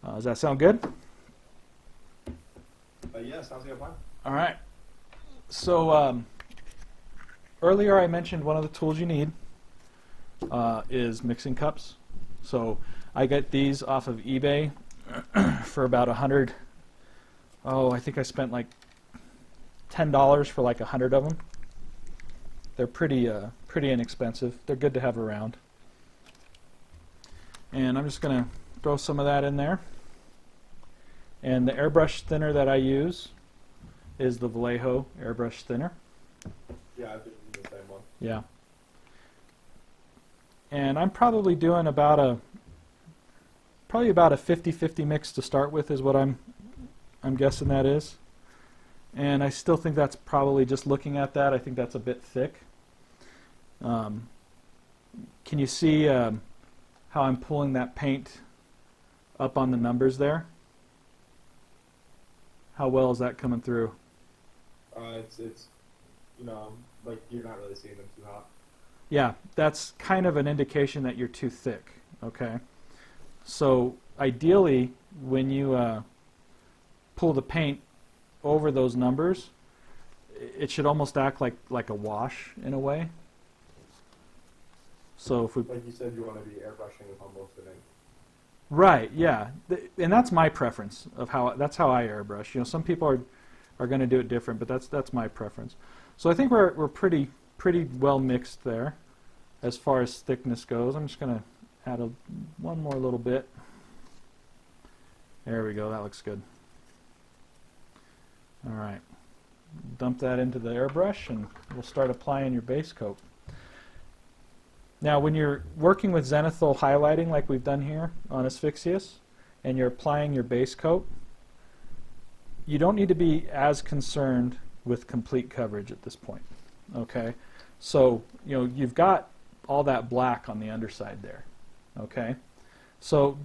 does that sound good? Yeah, sounds like a plan. All right. So earlier I mentioned one of the tools you need is mixing cups. So I got these off of eBay for about $100. Oh, I think I spent like $10 for like 100 of them. They're pretty inexpensive. They're good to have around. And I'm just going to throw some of that in there. And the airbrush thinner that I use is the Vallejo Airbrush Thinner. Yeah, I've been using the same one. Yeah. And I'm probably doing about a 50-50 mix to start with is what I'm guessing that is. And I still think that's probably, just looking at that, I think that's a bit thick. Can you see how I'm pulling that paint up on the numbers there? How well is that coming through? It's you know, like, you're not really seeing them too hot. Yeah, that's kind of an indication that you're too thick. Okay, so ideally when you pull the paint over those numbers, it should almost act like a wash in a way. So if we, like you said, you want to be airbrushing with almost an ink. Right, yeah, and that's my preference of how I airbrush. You know, some people are going to do it different, but that's my preference. So I think we're pretty well mixed there, as far as thickness goes. I'm just going to add one more little bit. There we go. That looks good. All right, dump that into the airbrush, and we'll start applying your base coat. Now, when you're working with zenithal highlighting like we've done here on Asphyxious, and you're applying your base coat, you don't need to be as concerned with complete coverage at this point. Okay, so you know, you've got all that black on the underside there. Okay, so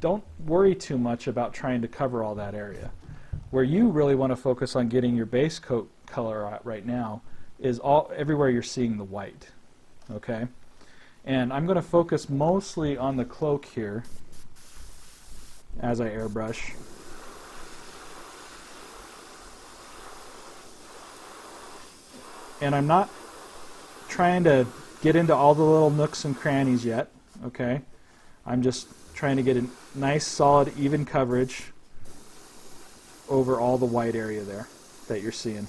don't worry too much about trying to cover all that area. Where you really want to focus on getting your base coat color out right now is everywhere you're seeing the white. Okay, and I'm going to focus mostly on the cloak here as I airbrush. And I'm not trying to get into all the little nooks and crannies yet, okay? I'm just trying to get a nice, solid, even coverage over all the white area there that you're seeing.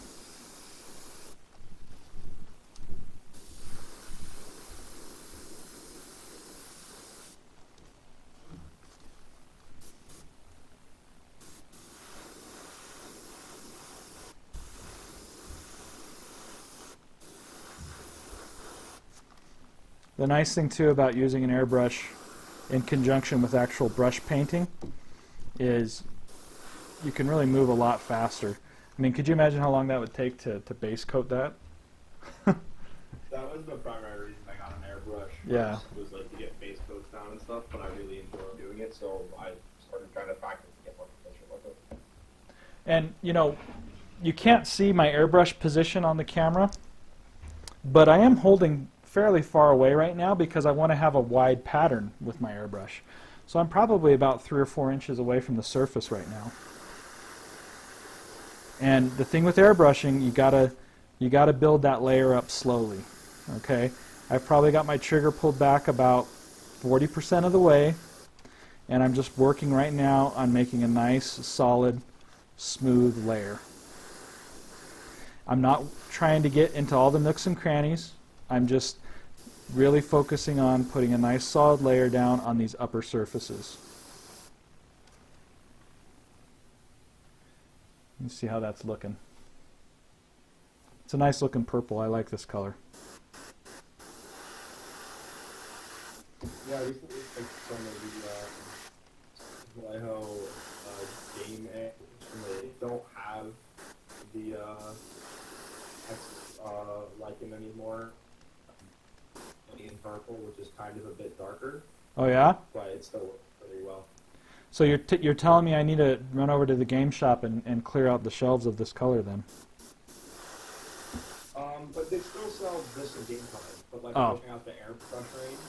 The nice thing too about using an airbrush in conjunction with actual brush painting is you can really move a lot faster. I mean, could you imagine how long that would take to base coat that? That was the primary reason I got an airbrush. Yeah. Was like to get base coats down and stuff, but I really enjoyed doing it, so I started trying to practice to get more proficient with it. And you know, you can't see my airbrush position on the camera, but I am holding fairly far away right now because I want to have a wide pattern with my airbrush. So I'm probably about 3 or 4 inches away from the surface right now. And the thing with airbrushing, you gotta build that layer up slowly. Okay, I've probably got my trigger pulled back about 40% of the way, and I'm just working right now on making a nice, solid, smooth layer. I'm not trying to get into all the nooks and crannies. I'm just really focusing on putting a nice solid layer down on these upper surfaces. You see how that's looking. It's a nice looking purple. I like this color. Yeah, recently picked some of the Vallejo game apps, and they don't have the Lichen anymore in purple, which is kind of a bit darker. Oh yeah? But it still works pretty well. So you're telling me I need to run over to the game shop and clear out the shelves of this color then? But they still sell this in game time, but like looking out the airbrush range.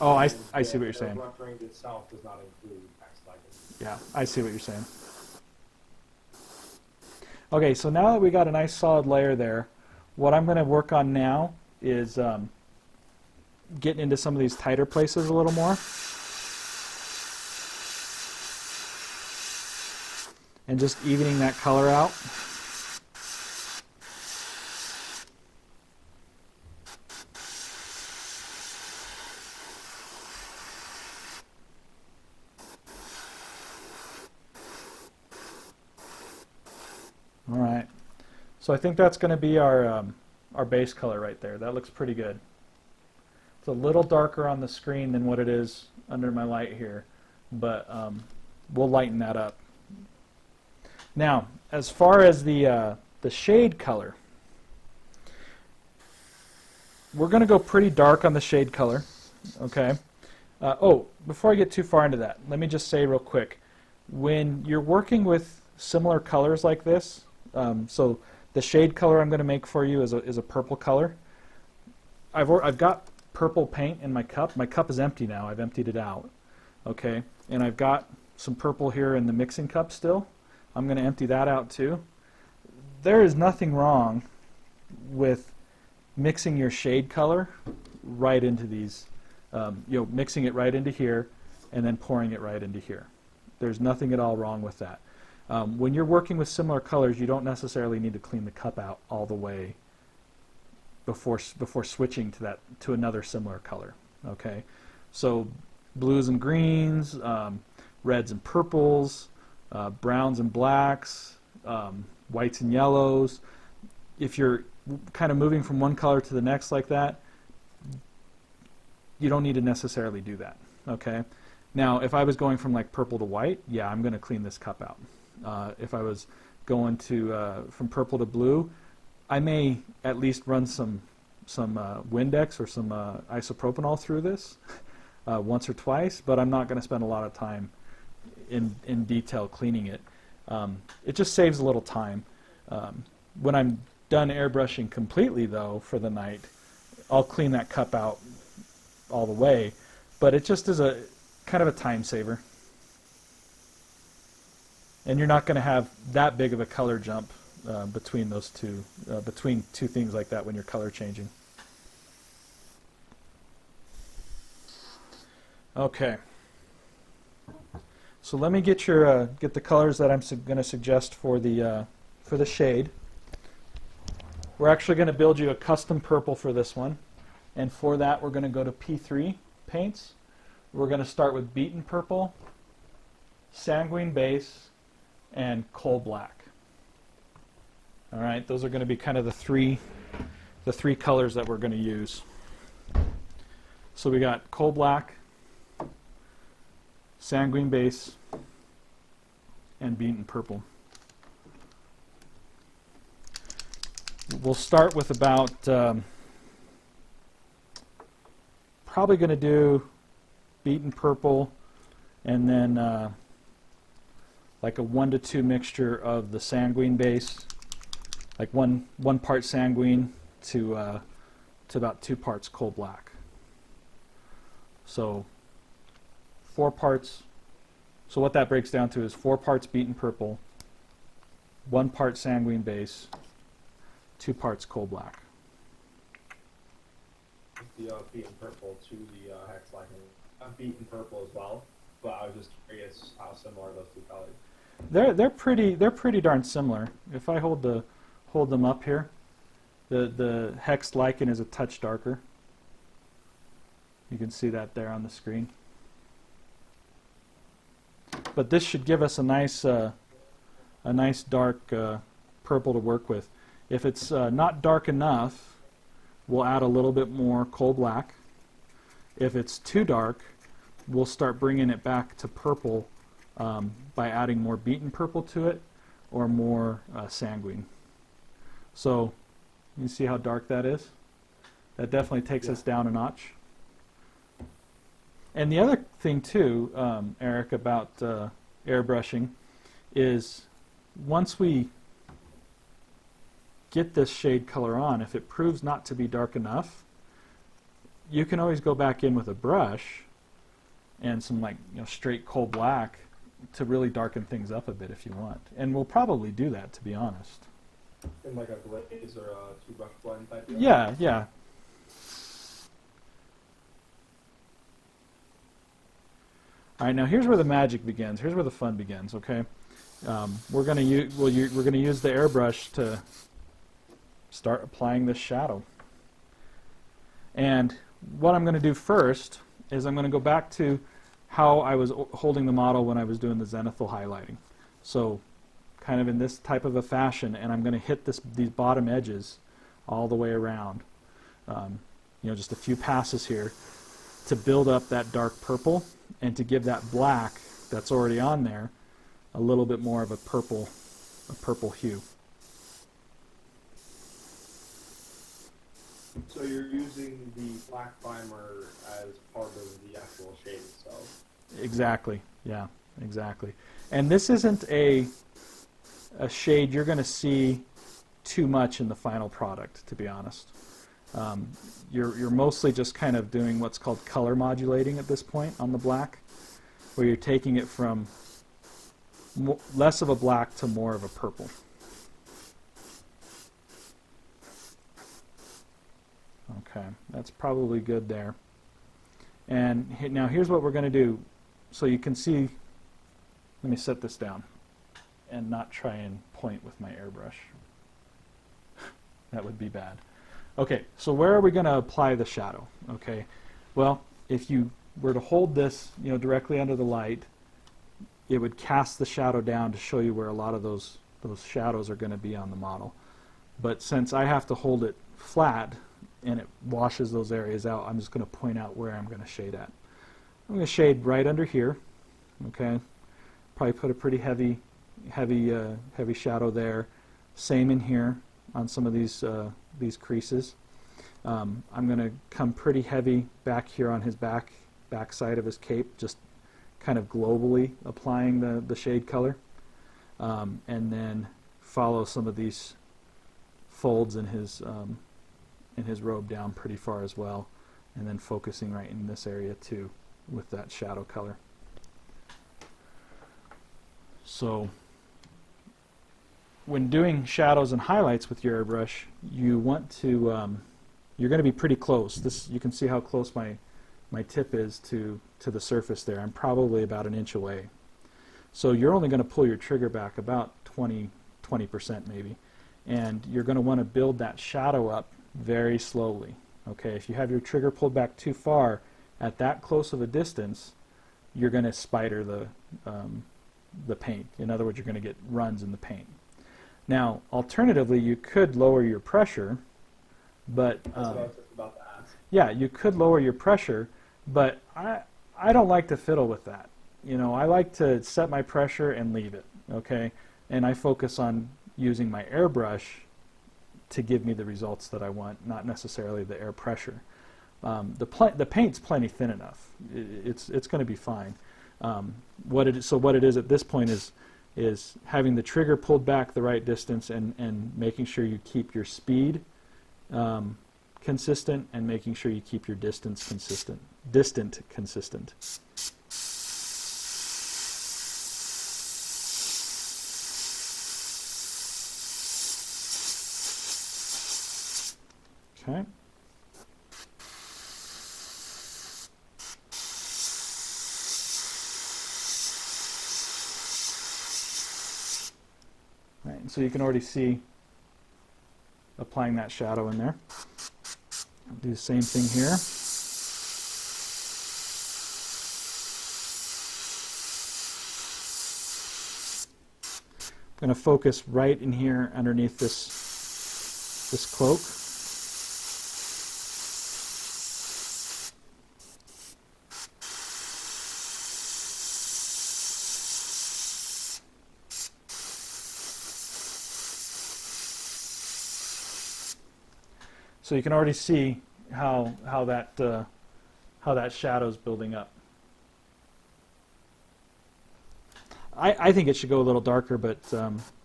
Oh, I see what you're saying. The airbrush range itself does not include Hexed Lichen. Yeah, I see what you're saying. Okay, so now that we got a nice solid layer there, what I'm going to work on now is getting into some of these tighter places a little more, and just evening that color out. All right, so I think that's going to be our base color right there. That looks pretty good. It's a little darker on the screen than what it is under my light here, but we'll lighten that up. Now, as far as the shade color, we're going to go pretty dark on the shade color, okay? Oh, before I get too far into that, let me just say real quick, when you're working with similar colors like this, so the shade color I'm going to make for you is a purple color. I've got purple paint in my cup. My cup is empty now. I've emptied it out, okay? And I've got some purple here in the mixing cup still. I'm going to empty that out too. There is nothing wrong with mixing your shade color right into these, you know, mixing it right into here and then pouring it right into here. There's nothing at all wrong with that. When you're working with similar colors, you don't necessarily need to clean the cup out all the way before switching to another similar color. Okay, so blues and greens, reds and purples, browns and blacks, whites and yellows. If you're kind of moving from one color to the next like that, you don't need to necessarily do that, okay? Now, if I was going from like purple to white, yeah, I'm going to clean this cup out. If I was going to from purple to blue, I may at least run some Windex or some isopropanol through this once or twice, but I'm not going to spend a lot of time in detail cleaning it. It just saves a little time. When I'm done airbrushing completely though for the night, I'll clean that cup out all the way, but it just is a kind of a time saver, and you're not going to have that big of a color jump between those two things like that when you're color changing. Okay, so let me get your get the colors that I'm going to suggest for the shade. We're actually going to build you a custom purple for this one, and for that we're going to go to P3 paints. We're going to start with beaten purple, sanguine base, and coal black. All right, those are going to be kind of the three colors that we're going to use. So we got coal black, sanguine base, and beaten purple. We'll start with about, probably going to do beaten purple and then like a 1 to 2 mixture of the sanguine base, like one part sanguine to about 2 parts coal black. So 4 parts, so what that breaks down to is 4 parts beaten purple, 1 part sanguine base, 2 parts coal black. the beaten purple to the Hexed Lichen. I've beaten purple as well, but I was just curious how similar those two colors. They're pretty darn similar. If I hold them up here, the Hexed Lichen is a touch darker. You can see that there on the screen. But this should give us a nice dark purple to work with. If it's not dark enough, we'll add a little bit more coal black. If it's too dark, we'll start bringing it back to purple by adding more beaten purple to it or more sanguine. So you see how dark that is? That definitely takes us down a notch. And the other thing too, Eric, about airbrushing is once we get this shade color on, if it proves not to be dark enough, you can always go back in with a brush and some, like, you know, straight coal black to really darken things up a bit if you want. And we'll probably do that, to be honest. In like a glaze or a two-brush blend type thing? Yeah, yeah. All right, now here's where the magic begins. Here's where the fun begins. Okay, we're gonna use the airbrush to start applying this shadow. And what I'm gonna do first is I'm gonna go back to how I was holding the model when I was doing the zenithal highlighting. So, kind of in this type of a fashion, and I'm gonna hit these bottom edges all the way around. You know, just a few passes here to build up that dark purple and to give that black that's already on there a little bit more of a purple hue. So you're using the black primer as part of the actual shade itself. Exactly. Yeah, exactly. And this isn't a shade you're going to see too much in the final product, to be honest. You're mostly just kind of doing what's called color modulating at this point on the black, where you're taking it from less of a black to more of a purple. Okay, that's probably good there. And now here's what we're going to do. So you can see, let me set this down and not try and point with my airbrush. That would be bad. Okay, so where are we going to apply the shadow? Okay, well, if you were to hold this, you know, directly under the light, it would cast the shadow down to show you where a lot of those shadows are going to be on the model. But since I have to hold it flat and it washes those areas out, I'm just going to point out where I'm going to shade at. I'm going to shade right under here. Okay, probably put a pretty heavy shadow there. Same in here on some of these creases. I'm going to come pretty heavy back here on his back side of his cape, just kind of globally applying the shade color, and then follow some of these folds in his robe down pretty far as well, and then focusing right in this area too with that shadow color. So when doing shadows and highlights with your airbrush, you want to, you're going to be pretty close. This, you can see how close my tip is to the surface there. I'm probably about an inch away. So you're only going to pull your trigger back about 20% maybe, and you're going to want to build that shadow up very slowly. Okay, if you have your trigger pulled back too far at that close of a distance, you're going to spider the paint. In other words, you're going to get runs in the paint. Now, alternatively, you could lower your pressure, but yeah, you could lower your pressure, but I don't like to fiddle with that. You know, I like to set my pressure and leave it. Okay, and I focus on using my airbrush to give me the results that I want, not necessarily the air pressure. The paint's plenty thin enough; it's going to be fine. What it is at this point is having the trigger pulled back the right distance and making sure you keep your speed consistent and making sure you keep your distance consistent. Okay. Right, so you can already see applying that shadow in there. I'll do the same thing here. I'm going to focus right in here underneath this cloak. So you can already see how that shadow's building up. I think it should go a little darker, but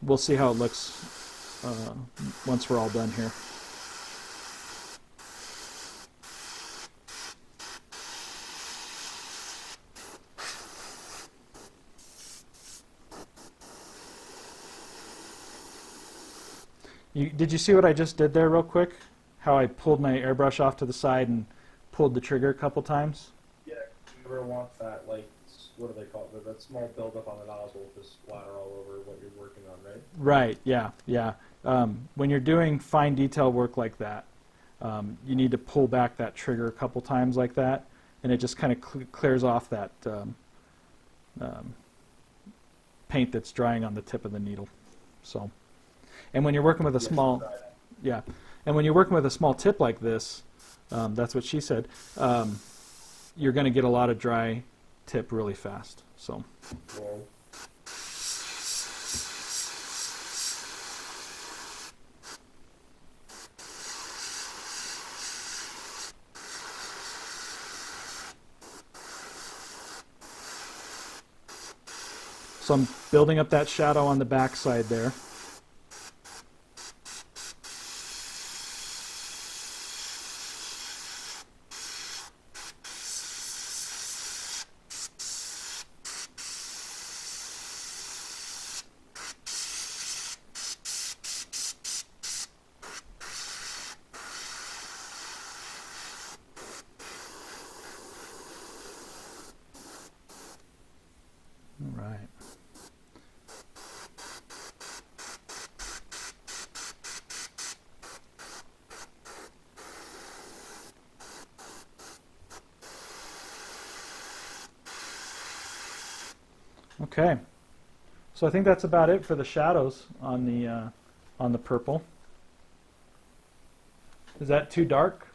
we'll see how it looks once we're all done here. Did you see what I just did there real quick? How I pulled my airbrush off to the side and pulled the trigger a couple times? Yeah, you never want that, like, what do they call it? That small buildup on the nozzle to splatter all over what you're working on, right? Right, yeah, yeah. When you're doing fine detail work like that, you need to pull back that trigger a couple times like that, and it just kind of clears off that paint that's drying on the tip of the needle. So, and when you're working with a small, yeah, and when you're working with a small tip like this, that's what she said, you're going to get a lot of dry tip really fast. So. Whoa. So I'm building up that shadow on the back side there. Okay, so I think that's about it for the shadows on the purple. Is that too dark?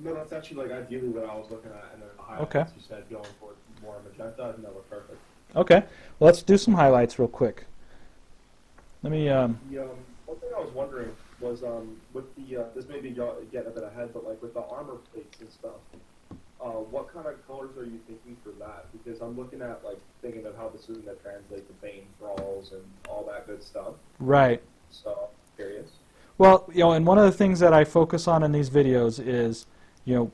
No, that's actually like ideally what I was looking at, and then the highlights. Okay. You said going for more magenta, and that was perfect. Okay, well, let's do some highlights real quick. Let me. One thing I was wondering was with the this may be getting a bit ahead, but like with the armor plates and stuff. What kind of colors are you thinking for that? Because I'm looking at, like, thinking of how this is going to translate to Bane Thralls and all that good stuff. Right. So, curious. Well, you know, and one of the things that I focus on in these videos is, you know,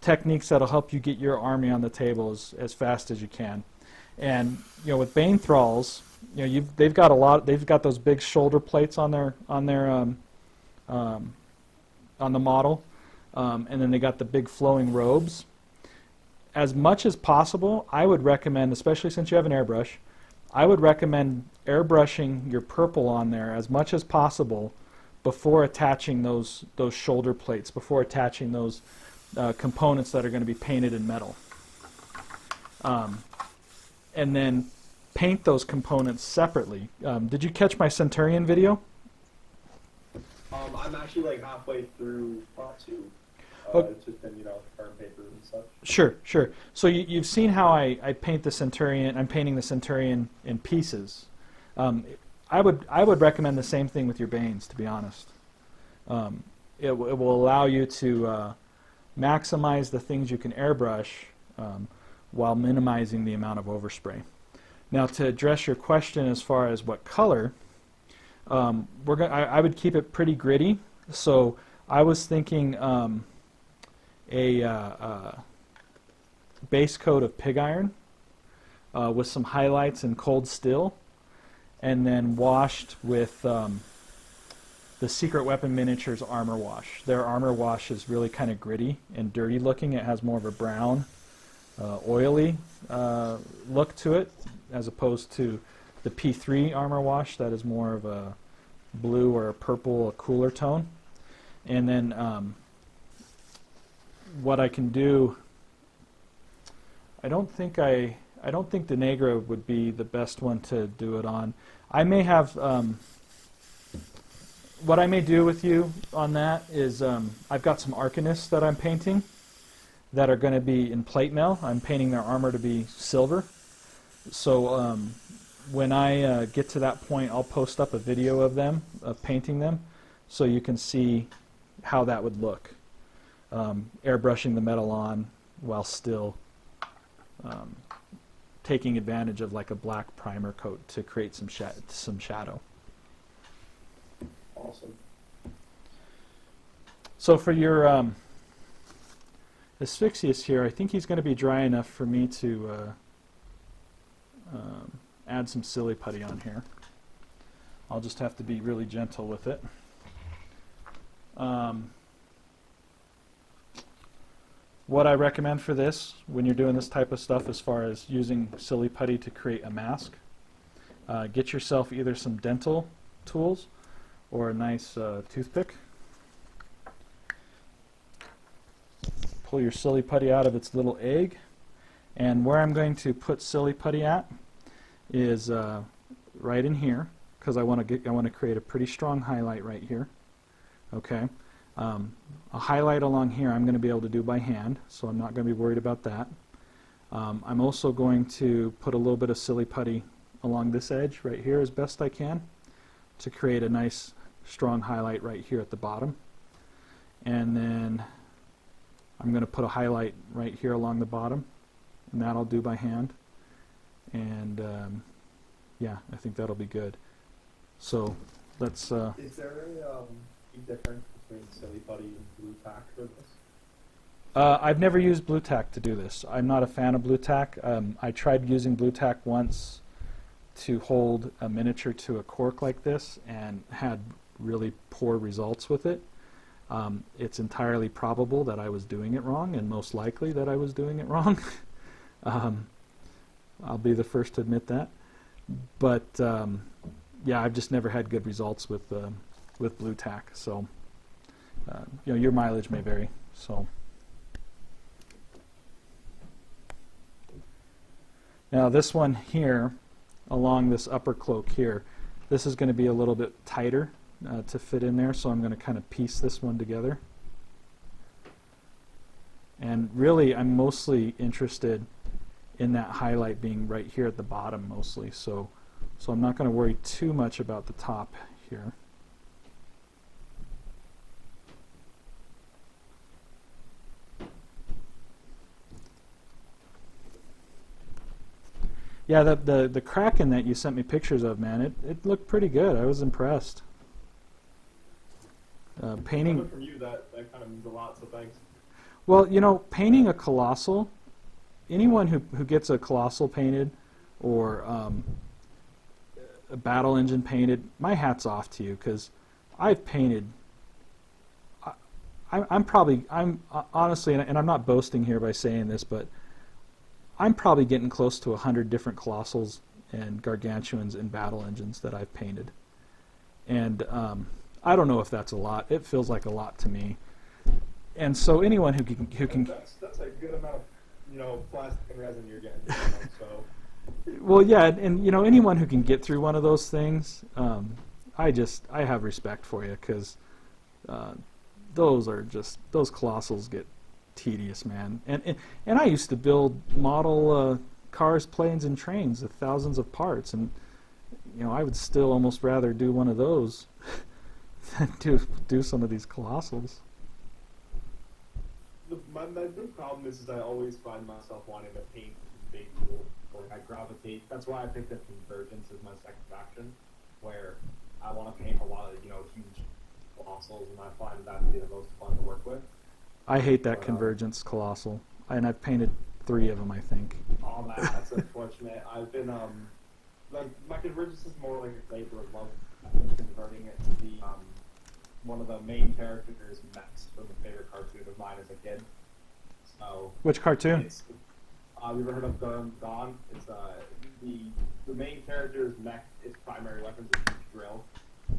techniques that'll help you get your army on the table as fast as you can. And, you know, with Bane Thralls, you know, they've got a lot. They've got those big shoulder plates on the model, and then they got the big flowing robes. As much as possible, I would recommend, especially since you have an airbrush, I would recommend airbrushing your purple on there as much as possible before attaching those shoulder plates, before attaching those components that are going to be painted in metal. And then paint those components separately. Did you catch my Centurion video? I'm actually like halfway through part two. It's just been, you know, burn papers and such. Sure, sure. So you've seen how I paint the Centurion. I'm painting the Centurion in pieces. I would recommend the same thing with your Banes, to be honest. It will allow you to maximize the things you can airbrush while minimizing the amount of overspray. Now, to address your question as far as what color, I would keep it pretty gritty. So I was thinking a base coat of pig iron with some highlights in cold steel, and then washed with the Secret Weapon Miniatures armor wash. Their armor wash is really kind of gritty and dirty looking. It has more of a brown, oily look to it, as opposed to the P3 armor wash that is more of a blue or a purple, a cooler tone. And then what I can do, I don't think Denegra would be the best one to do it on. I may have what I may do with you on that is I've got some Arcanists that I'm painting that are going to be in plate mail. I'm painting their armor to be silver. So when I get to that point, I'll post up a video of them, of painting them, so you can see how that would look. Airbrushing the metal on while still taking advantage of like a black primer coat to create some shadow. Awesome. So for your Asphyxious here, I think he's going to be dry enough for me to add some Silly Putty on here. I'll just have to be really gentle with it. What I recommend for this, when you're doing this type of stuff as far as using Silly Putty to create a mask, get yourself either some dental tools or a nice toothpick. Pull your Silly Putty out of its little egg, and where I'm going to put Silly Putty at is right in here, because I want to create a pretty strong highlight right here. Okay, a highlight along here I'm going to be able to do by hand, so I'm not going to be worried about that. I'm also going to put a little bit of Silly Putty along this edge right here as best I can to create a nice strong highlight right here at the bottom, and then I'm going to put a highlight right here along the bottom, and that I'll do by hand. And yeah, I think that'll be good. So let's... is there any difference between Silly Putty and blue tack for this? I've never used blue tack to do this. I'm not a fan of blue tack. I tried using blue tack once to hold a miniature to a cork like this and had really poor results with it. It's entirely probable that I was doing it wrong, and most likely that I was doing it wrong. I'll be the first to admit that. But yeah, I've just never had good results with blue tack. So you know, your mileage may vary. So now this one here, along this upper cloak here, this is going to be a little bit tighter to fit in there, so I'm going to kind of piece this one together. And really, I'm mostly interested in that highlight being right here at the bottom mostly, so I'm not going to worry too much about the top here. Yeah, the Kraken that you sent me pictures of, man, it looked pretty good. I was impressed. Painting from you, that kind of means a lot, so thanks. Well, you know, painting a colossal, anyone who gets a colossal painted or a battle engine painted, my hat's off to you, because I've painted. I'm honestly, and I'm not boasting here by saying this, but I'm probably getting close to 100 different colossals and gargantuans and battle engines that I've painted, and I don't know if that's a lot. It feels like a lot to me. And so anyone who can that's a good amount of, you know, plastic and resin you're getting. You know, so. Well, yeah, and you know, anyone who can get through one of those things, I have respect for you, because those colossals get tedious, man. And I used to build model cars, planes, and trains with thousands of parts, and you know, I would still almost rather do one of those than do some of these colossals. My big problem is I always find myself wanting to paint big tools, or I gravitate. That's why I picked up Convergence as my second faction, where I want to paint a lot of, you know, huge colossals, and I find that to be the most fun to work with. I hate that Convergence colossal, and I've painted 3 of them, I think. Oh, man, that's unfortunate. I've been my Convergence is more like a labor of love. I've been converting it to the one of the main characters, Max, from the favorite cartoon of mine as a kid. So, which cartoon? Have you ever heard of Gone? It's the main character's mech, its primary weapon is drill.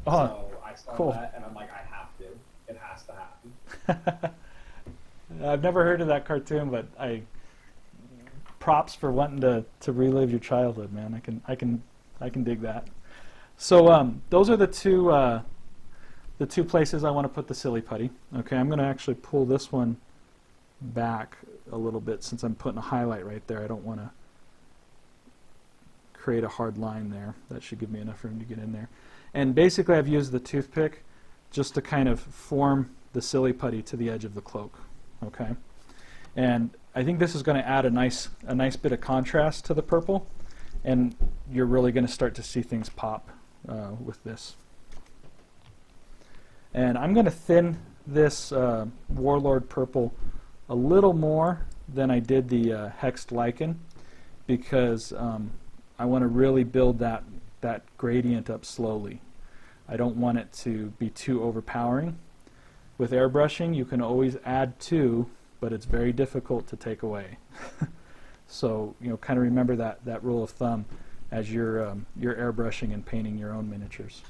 Uh-huh. So I saw that and I'm like, I have to. It has to happen. I've never heard of that cartoon, but props for wanting to relive your childhood, man. I can dig that. So those are the two places I want to put the silly putty. Okay, I'm going to actually pull this one back a little bit since I'm putting a highlight right there. I don't want to create a hard line there. That should give me enough room to get in there. And basically I've used the toothpick just to kind of form the silly putty to the edge of the cloak. Okay, and I think this is going to add a nice bit of contrast to the purple, and you're really going to start to see things pop with this. And I'm going to thin this Warlord Purple a little more than I did the Hexed Lichen, because I want to really build that gradient up slowly. I don't want it to be too overpowering. With airbrushing, you can always add to, but it's very difficult to take away. So, you know, kind of remember that rule of thumb as you're airbrushing and painting your own miniatures.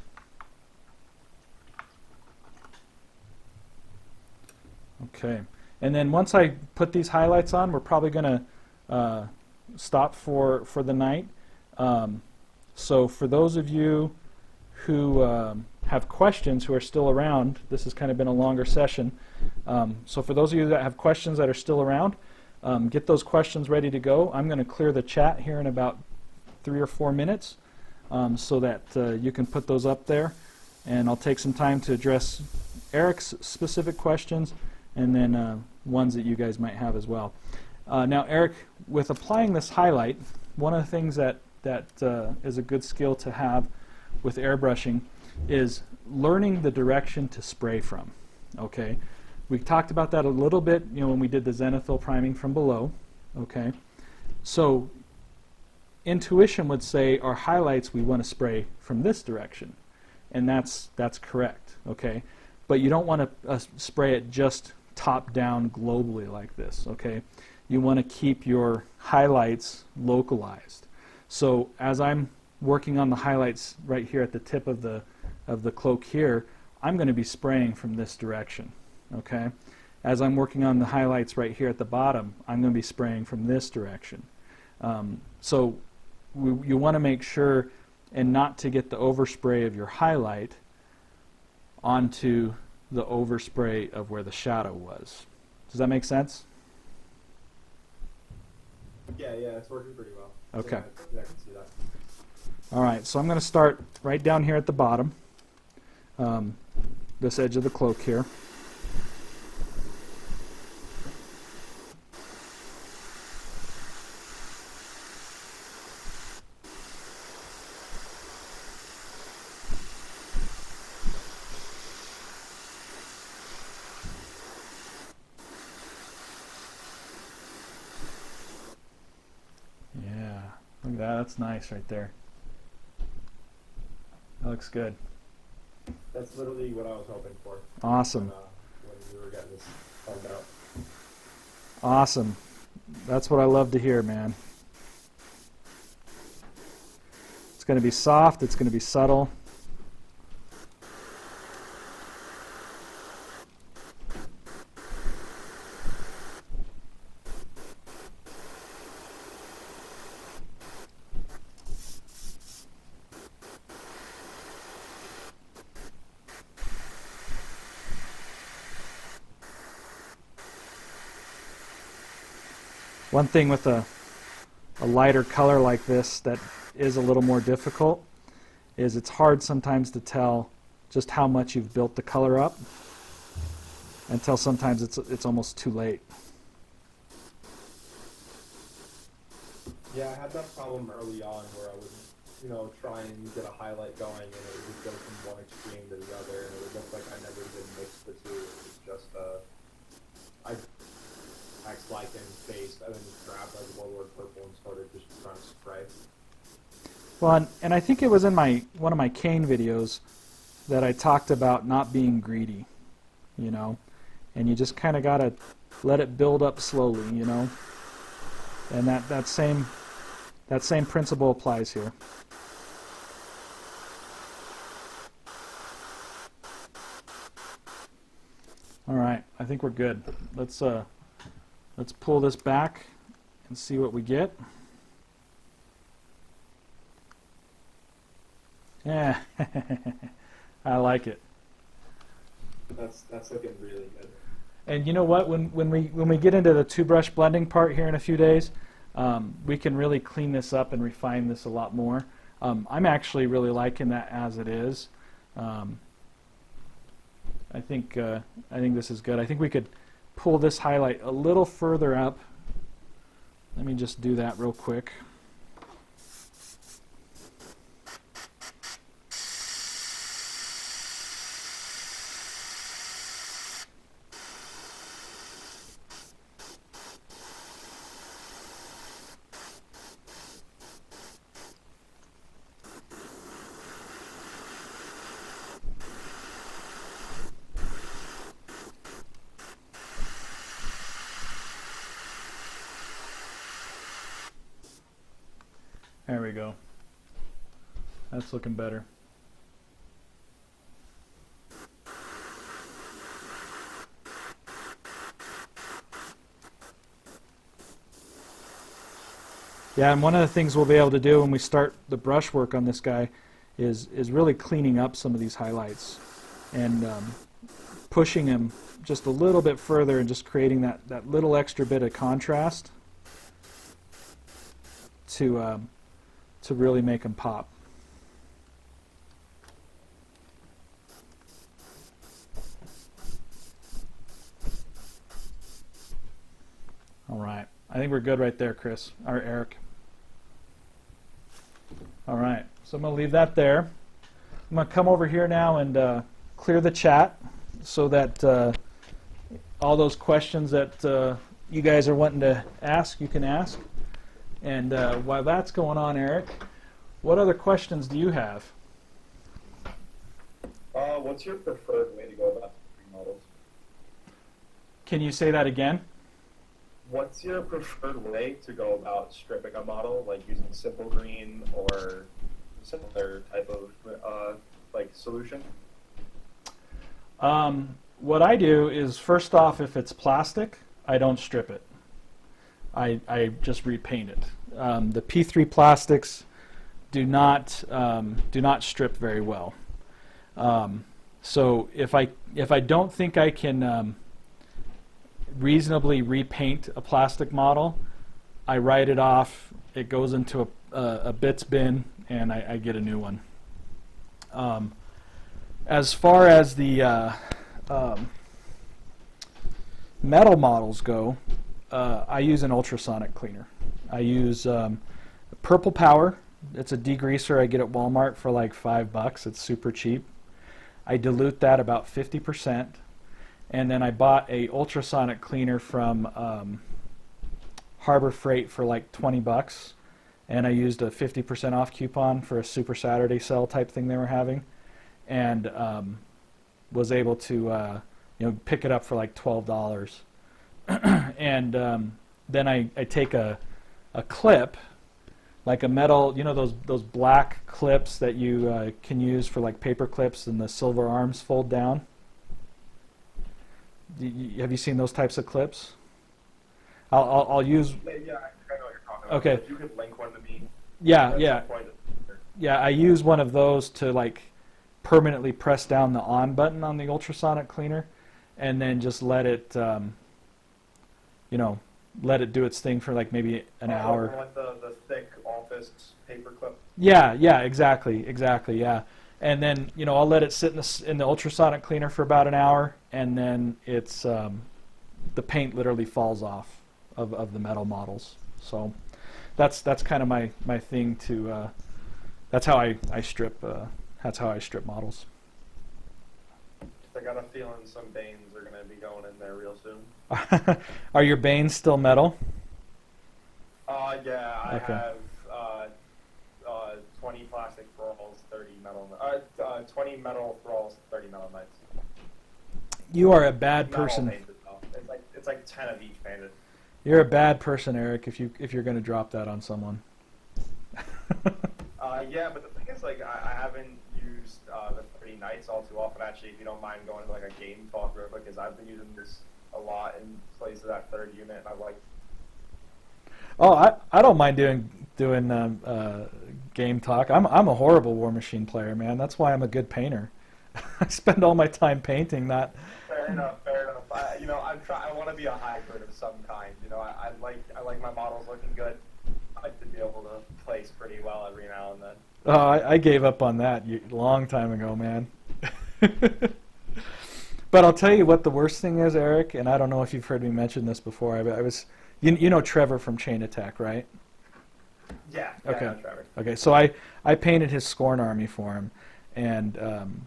Okay, and then once I put these highlights on, we're probably going to stop for the night. So for those of you who have questions, who are still around, this has kind of been a longer session. So for those of you that have questions that are still around, get those questions ready to go. I'm going to clear the chat here in about 3 or 4 minutes so that you can put those up there. And I'll take some time to address Eric's specific questions and then ones that you guys might have as well. Now, Eric, with applying this highlight, one of the things that is a good skill to have with airbrushing is learning the direction to spray from. Okay, we talked about that a little bit, you know, when we did the zenithal priming from below. Okay, so intuition would say our highlights we want to spray from this direction, and that's correct. Okay, but you don't want to spray it just top down globally like this. Okay, you want to keep your highlights localized. So as I'm working on the highlights right here at the tip of the cloak here, I'm going to be spraying from this direction. Okay, as I'm working on the highlights right here at the bottom, I'm going to be spraying from this direction. So you want to make sure and not to get the overspray of your highlight onto the overspray of where the shadow was. Does that make sense? Yeah, it's working pretty well. Okay. Yeah, I can see that. All right, so I'm going to start right down here at the bottom, this edge of the cloak here. Yeah, look at that. That's nice right there. That looks good. That's literally what I was hoping for. Awesome. When we were getting this filled out. Awesome. That's what I love to hear, man. It's going to be soft. It's going to be subtle. One thing with a lighter color like this that is a little more difficult is it's hard sometimes to tell just how much you've built the color up until sometimes it's almost too late. Yeah, I had that problem early on where I would, you know, try and get a highlight going and it would go from one extreme to the other and it would look like I never even mixed the two. It was just Hexed Lichen based, and then grabbed like Warlord Purple and started just trying to spray. Well, and I think it was in one of my Cane videos that I talked about not being greedy, you know, and you just kind of gotta let it build up slowly, you know, and that same That same principle applies here. All right, I think we're good. Let's pull this back and see what we get. Yeah, I like it. That's looking really good. And you know what? When we get into the two brush blending part here in a few days, we can really clean this up and refine this a lot more. I'm actually really liking that as it is. I think this is good. I think we could pull this highlight a little further up. Let me just do that real quick. There we go. That's looking better. Yeah, and one of the things we'll be able to do when we start the brush work on this guy is really cleaning up some of these highlights and pushing him just a little bit further and just creating that little extra bit of contrast to really make them pop. All right, I think we're good right there, Chris, or Eric. All right, so I'm gonna leave that there. I'm gonna come over here now and clear the chat so that all those questions that you guys are wanting to ask, you can ask. And while that's going on, Eric, what other questions do you have? What's your preferred way to go about models? Can you say that again? What's your preferred way to go about stripping a model, like using simple green or similar type of like solution? What I do is, first off, if it's plastic, I don't strip it. I just repaint it. The P3 plastics do not strip very well. So if I don't think I can reasonably repaint a plastic model, I write it off. It goes into a bits bin, and I get a new one. As far as the metal models go, I use an ultrasonic cleaner. I use Purple Power. It's a degreaser I get at Walmart for like $5. It's super cheap. I dilute that about 50%, and then I bought a ultrasonic cleaner from Harbor Freight for like $20, and I used a 50% off coupon for a Super Saturday sale type thing they were having, and was able to pick it up for like $12. And then I take a clip, like a metal, those black clips that you can use for like paper clips, and the silver arms fold down. Have you seen those types of clips? I'll use. Yeah, I know what you're talking about. Okay. If you could link one to me. Yeah, yeah. Yeah, I use one of those to like permanently press down the on button on the ultrasonic cleaner, and then just let it. Let it do its thing for like maybe an hour. Like the thick office paper clip. Yeah, exactly, yeah. And then I'll let it sit in the ultrasonic cleaner for about an hour, and then it's the paint literally falls off of the metal models. So that's kind of my thing to. That's how I strip. That's how I strip models. I got a feeling some Banes are going to be going in there real soon. Are your Banes still metal? Yeah, I okay. Have 20 plastic Thralls, 30 metal. 20 metal Thralls, 30 metal Knights. You are a bad person. It's like 10 of each banded. You're a bad person, Eric. If you're going to drop that on someone. Yeah, but the thing is, like, I haven't used the 30 nights all too often. Actually, if you don't mind going to like a game talk real quick, because I've been using this a lot in place of that third unit, and I like. Oh, I don't mind doing game talk. I'm a horrible War Machine player, man. That's why I'm a good painter. I spend all my time painting. Not. Fair enough. Fair enough. You know, I want to be a hybrid of some kind. You know, I like my models looking good. I like to be able to place pretty well every now and then. Oh, I gave up on that a long time ago, man. But I'll tell you what the worst thing is, Eric. And I don't know if you've heard me mention this before. I was. You know Trevor from Chain Attack, right? Yeah. Okay. I know Trevor. Okay. So I painted his Skorne army for him, and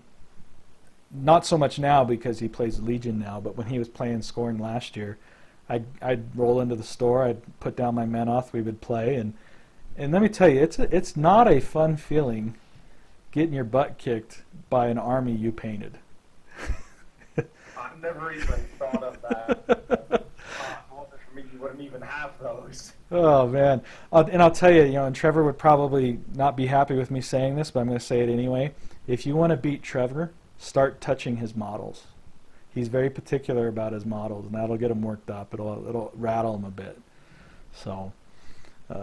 not so much now because he plays Legion now. But when he was playing Skorne last year, I'd roll into the store, I'd put down my Menoth, we would play, and let me tell you, it's not a fun feeling getting your butt kicked by an army you painted. I've never even thought of that. You wouldn't even have those. Oh man, and I'll tell you, you know, and Trevor would probably not be happy with me saying this, but I'm going to say it anyway. If you want to beat Trevor, start touching his models. He's very particular about his models, and that'll get him worked up. It'll rattle him a bit. So. The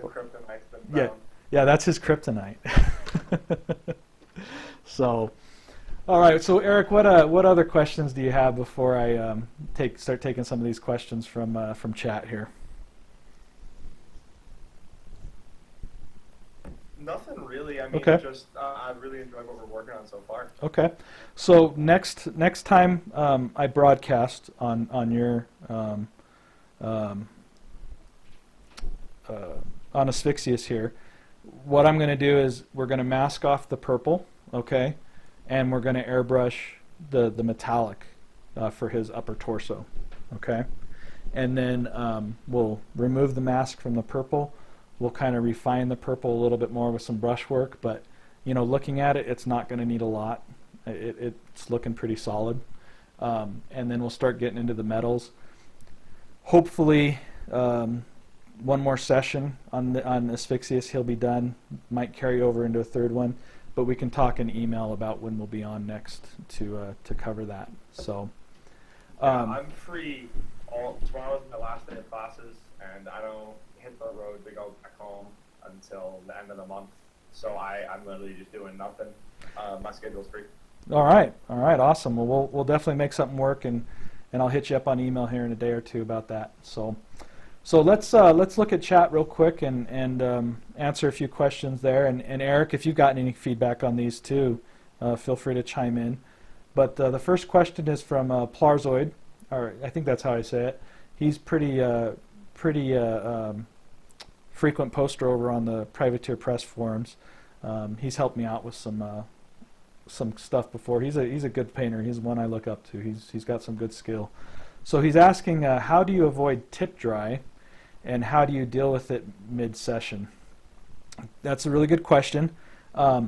kryptonite's been found. Yeah, that's his kryptonite. So. All right, so Eric, what other questions do you have before I start taking some of these questions from chat here? Nothing really. I mean, okay. Just I really enjoy what we're working on so far. Okay, so next time I broadcast on your on Asphyxious here, what I'm going to do is we're going to mask off the purple. Okay. And we're going to airbrush the metallic for his upper torso, okay? And then we'll remove the mask from the purple. We'll kind of refine the purple a little bit more with some brushwork, but, you know, looking at it, it's not going to need a lot. It's looking pretty solid. And then we'll start getting into the metals. Hopefully, one more session on Asphyxious, he'll be done. Might carry over into a third one. But we can talk in email about when we'll be on next to cover that. So I'm free all tomorrow's my last day of classes, and I don't hit the road to go back home until the end of the month. So I'm literally just doing nothing. My schedule's free. All right, awesome. Well, we'll definitely make something work, and I'll hit you up on email here in a day or two about that. So let's look at chat real quick and answer a few questions there. And Eric, if you've gotten any feedback on these too, feel free to chime in. But the first question is from Plarzoid, or I think that's how I say it. He's pretty frequent poster over on the Privateer Press forums. He's helped me out with some stuff before. He's a good painter. He's one I look up to. He's got some good skill. So he's asking, how do you avoid tip dry? And how do you deal with it mid-session? That's a really good question. I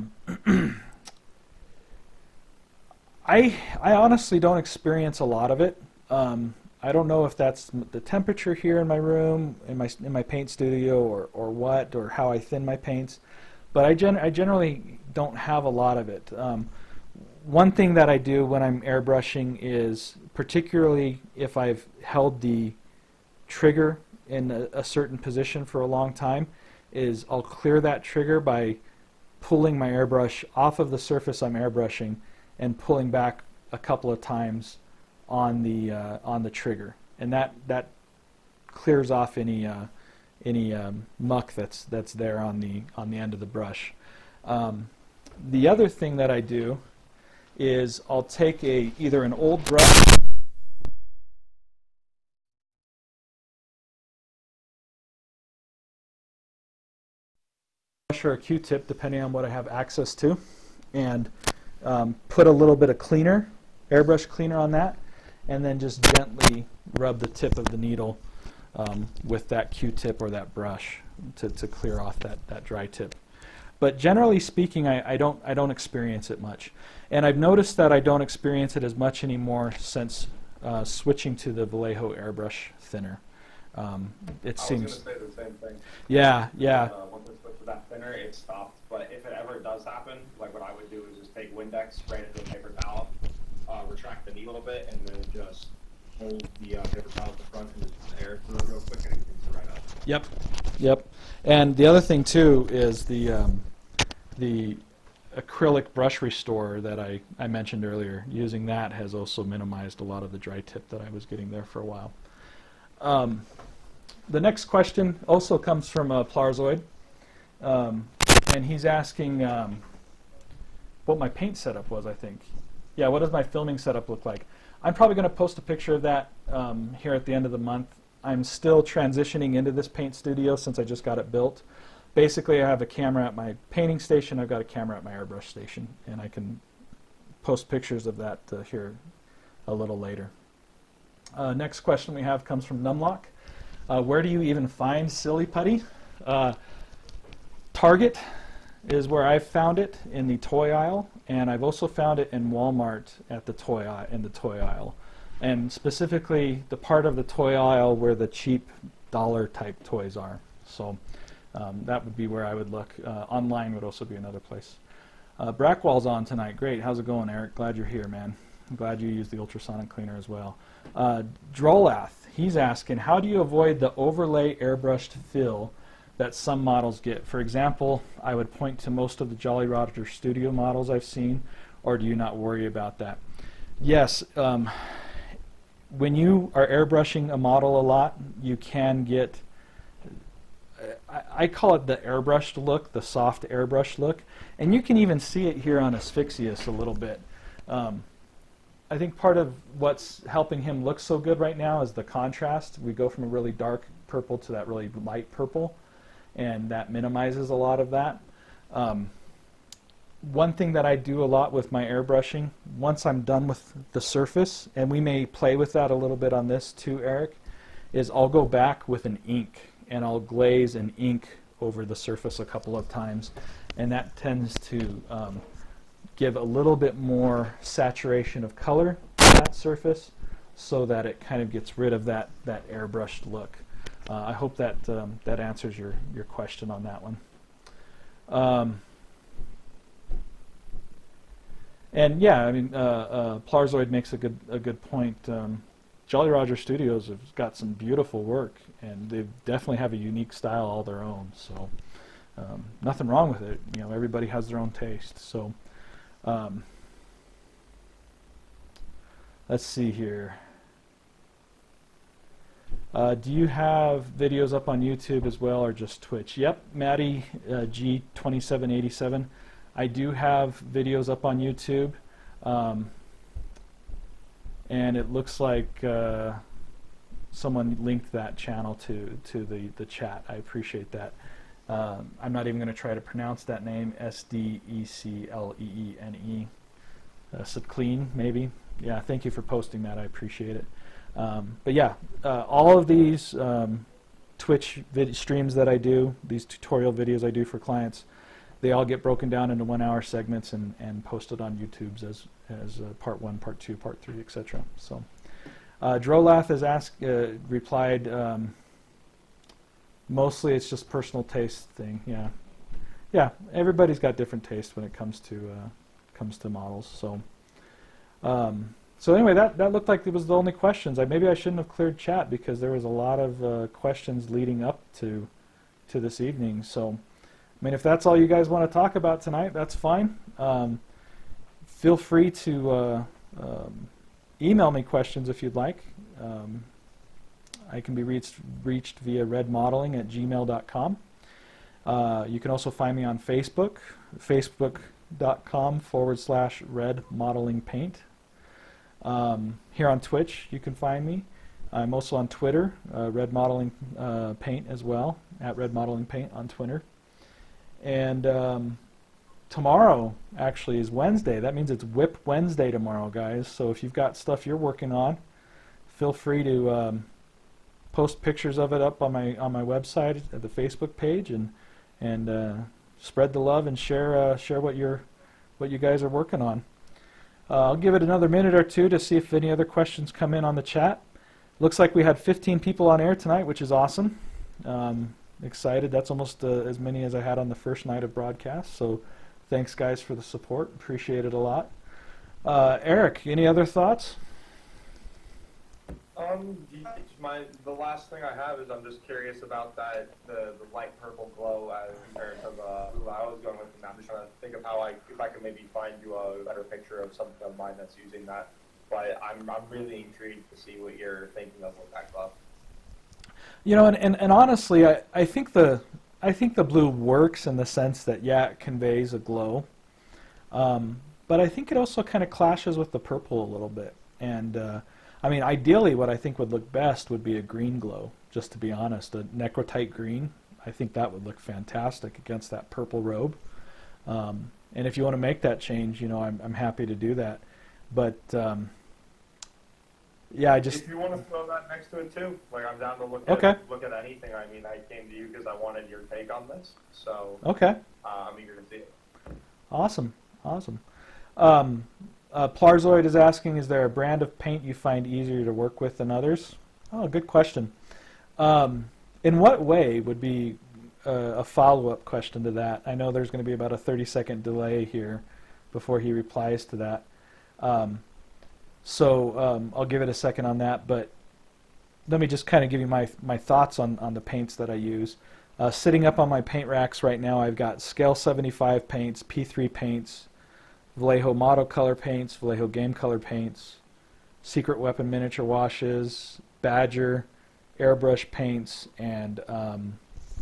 honestly don't experience a lot of it. I don't know if that's the temperature here in my room, in my paint studio, or what, or how I thin my paints. But I generally don't have a lot of it. One thing that I do when I'm airbrushing is, particularly if I've held the trigger in a certain position for a long time, is I'll clear that trigger by pulling my airbrush off of the surface I'm airbrushing and pulling back a couple of times on the trigger, and that clears off any muck that's there on the end of the brush. The other thing that I do is I'll take either an old brush. Or a Q-tip, depending on what I have access to, and put a little bit of cleaner, airbrush cleaner on that, and then just gently rub the tip of the needle with that Q-tip or that brush to clear off that dry tip. But generally speaking, I don't experience it much, and I've noticed that I don't experience it as much anymore since switching to the Vallejo Airbrush Thinner. It seems. I was gonna say the same thing. Yeah. that thinner, it stopped. But if it ever does happen, like what I would do is just take Windex, spray it into a paper towel, retract the needle a bit, and then just hold the paper towel at the front and just air through it real quick, and it cleans it right up. Yep, yep. And the other thing too is the acrylic brush restorer that I mentioned earlier. Using that has also minimized a lot of the dry tip that I was getting there for a while. The next question also comes from Plarzoid, and he's asking what my paint setup was, I think. Yeah, what does my filming setup look like? I'm probably going to post a picture of that here at the end of the month. I'm still transitioning into this paint studio since I just got it built. Basically, I have a camera at my painting station, I've got a camera at my airbrush station, and I can post pictures of that here a little later. Next question we have comes from Numlock. Where do you even find Silly Putty? Target is where I've found it in the toy aisle, and I've also found it in Walmart at the toy aisle, and specifically the part of the toy aisle where the cheap dollar type toys are. So that would be where I would look. Online would also be another place. Brackwall's on tonight. Great. How's it going, Eric? Glad you're here, man. I'm glad you used the ultrasonic cleaner as well. Drolleth, he's asking, how do you avoid the overlay airbrushed fill that some models get? For example, I would point to most of the Jolly Roger Studio models I've seen, or do you not worry about that? Yes, when you are airbrushing a model a lot, you can get, I call it the airbrushed look, the soft airbrush look, and you can even see it here on Asphyxious a little bit. I think part of what's helping him look so good right now is the contrast. We go from a really dark purple to that really light purple, and that minimizes a lot of that. One thing that I do a lot with my airbrushing, once I'm done with the surface, and we may play with that a little bit on this too, Eric, is I'll go back with an ink, and I'll glaze an ink over the surface a couple of times, and that tends to give a little bit more saturation of color on that surface so that it kind of gets rid of that airbrushed look. I hope that that answers your question on that one. And yeah, I mean, Plarzoid makes a good point. Jolly Roger Studios have got some beautiful work, and they definitely have a unique style all their own. So nothing wrong with it. You know, everybody has their own taste. So. Let's see here. Do you have videos up on YouTube as well, or just Twitch? Yep, Maddie G2787. I do have videos up on YouTube, and it looks like someone linked that channel to the chat. I appreciate that. I'm not even going to try to pronounce that name, S-D-E-C-L-E-E-N-E. Clean, maybe. Yeah, thank you for posting that. I appreciate it. But yeah, all of these Twitch streams that I do, these tutorial videos I do for clients, they all get broken down into 1 hour segments and posted on YouTube's as part one, part two, part three, etc. So Drolath has replied, mostly it's just personal taste thing, yeah. Yeah, everybody's got different taste when it comes to models. So, so anyway, that looked like it was the only questions. Maybe I shouldn't have cleared chat because there was a lot of questions leading up to this evening. So, I mean, if that's all you guys want to talk about tonight, that's fine. Feel free to email me questions if you'd like. I can be reached via redmodeling@gmail.com. You can also find me on Facebook, facebook.com/redmodelingpaint. Here on Twitch, you can find me. I'm also on Twitter, redmodelingpaint as well, @redmodelingpaint on Twitter. And tomorrow, actually, is Wednesday. That means it's Whip Wednesday tomorrow, guys. So if you've got stuff you're working on, feel free to post pictures of it up on my website at the Facebook page, and spread the love and share what you guys are working on. I'll give it another minute or two to see if any other questions come in on the chat. Looks like we had 15 people on air tonight, which is awesome. excited. That's almost as many as I had on the first night of broadcast. So thanks, guys, for the support. Appreciate it a lot. Eric, any other thoughts? The last thing I have is I'm just curious about that the light purple glow as compared to who I was going with, and I'm just trying to think of how if I can maybe find you a better picture of something of mine that's using that. But I'm really intrigued to see what you're thinking of with that glow. You know, and honestly, I think the blue works in the sense that yeah, it conveys a glow, but I think it also kind of clashes with the purple a little bit. And I mean, ideally, what I think would look best would be a green glow. Just to be honest, a necrotite green. I think that would look fantastic against that purple robe. And if you want to make that change, you know, I'm happy to do that. But yeah, I just. If you want to throw that next to it too, like I'm down to look at anything. I mean, I came to you because I wanted your take on this, so. Okay. I'm eager to see it. Awesome, awesome. Plarzoid is asking, is there a brand of paint you find easier to work with than others? Oh, good question. In what way would be a follow-up question to that? I know there's going to be about a 30-second delay here before he replies to that. So I'll give it a second on that, but let me just kind of give you my thoughts on the paints that I use. Sitting up on my paint racks right now, I've got Scale 75 paints, P3 paints, Vallejo Model Color paints, Vallejo Game Color paints, Secret Weapon miniature washes, Badger airbrush paints, and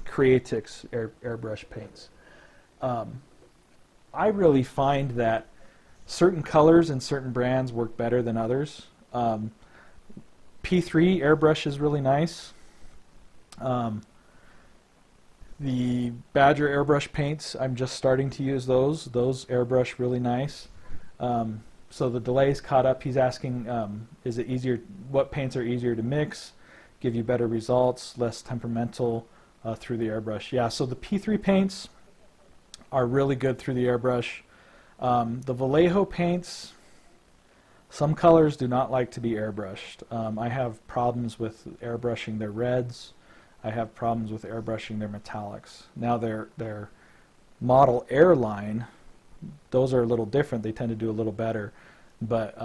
Creatix airbrush paints. I really find that certain colors and certain brands work better than others. P3 airbrush is really nice. The Badger airbrush paints, I'm just starting to use those. Those airbrush really nice. So the delay's caught up. He's asking, is it easier? What paints are easier to mix, give you better results, less temperamental through the airbrush? Yeah, so the P3 paints are really good through the airbrush. The Vallejo paints, some colors do not like to be airbrushed. I have problems with airbrushing their reds. I have problems with airbrushing their metallics. Now their model airline, those are a little different. They tend to do a little better. But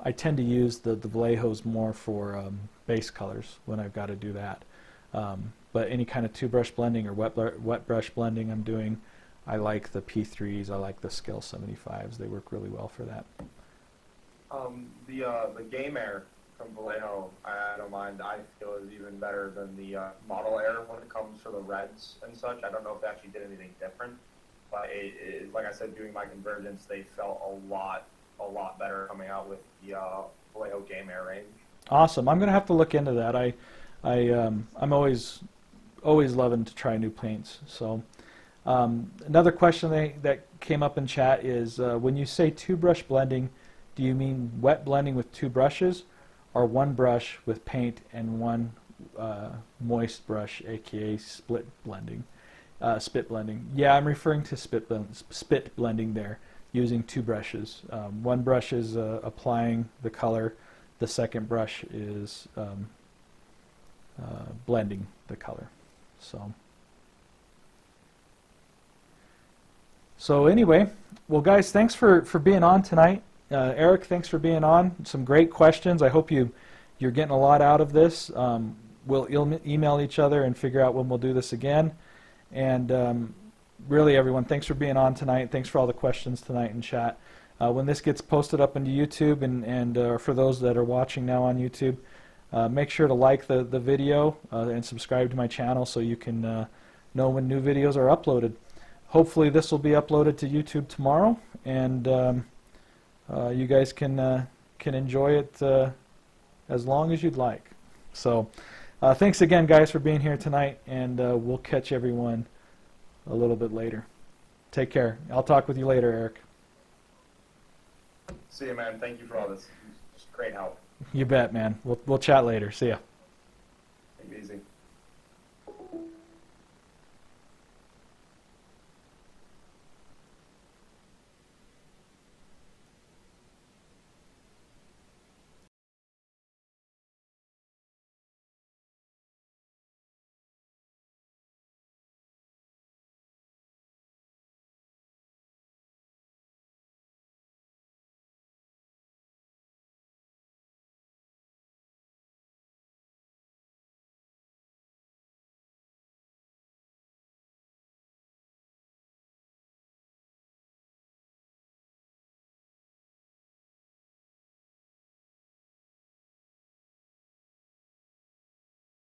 I tend to use the Vallejos more for base colors when I've got to do that. But any kind of two-brush blending or wet brush blending I'm doing, I like the P3s. I like the Scale 75s. They work really well for that. The Game Air from Vallejo, I don't mind. I feel is even better than the Model Air when it comes to the reds and such. I don't know if they actually did anything different, but it, like I said, doing my convergence, they felt a lot better coming out with the Vallejo Game Air range. Awesome. I'm gonna have to look into that. I'm always loving to try new paints. So. Another question that came up in chat is, when you say two-brush blending, do you mean wet blending with two brushes or one brush with paint and one moist brush, aka spit blending? Yeah, I'm referring to spit blending there, using two brushes. One brush is applying the color. The second brush is blending the color. So anyway, well, guys, thanks for being on tonight. Eric, thanks for being on. Some great questions. I hope you're getting a lot out of this. We'll email each other and figure out when we'll do this again. And really, everyone, thanks for being on tonight. Thanks for all the questions tonight in chat. When this gets posted up into YouTube, and for those that are watching now on YouTube, make sure to like the video and subscribe to my channel so you can know when new videos are uploaded. Hopefully this will be uploaded to YouTube tomorrow, and you guys can enjoy it as long as you'd like. So thanks again, guys, for being here tonight, and we'll catch everyone a little bit later. Take care. I'll talk with you later, Eric. See you, man. Thank you for all this. It's great help. You bet, man. We'll chat later. See ya. Take it easy.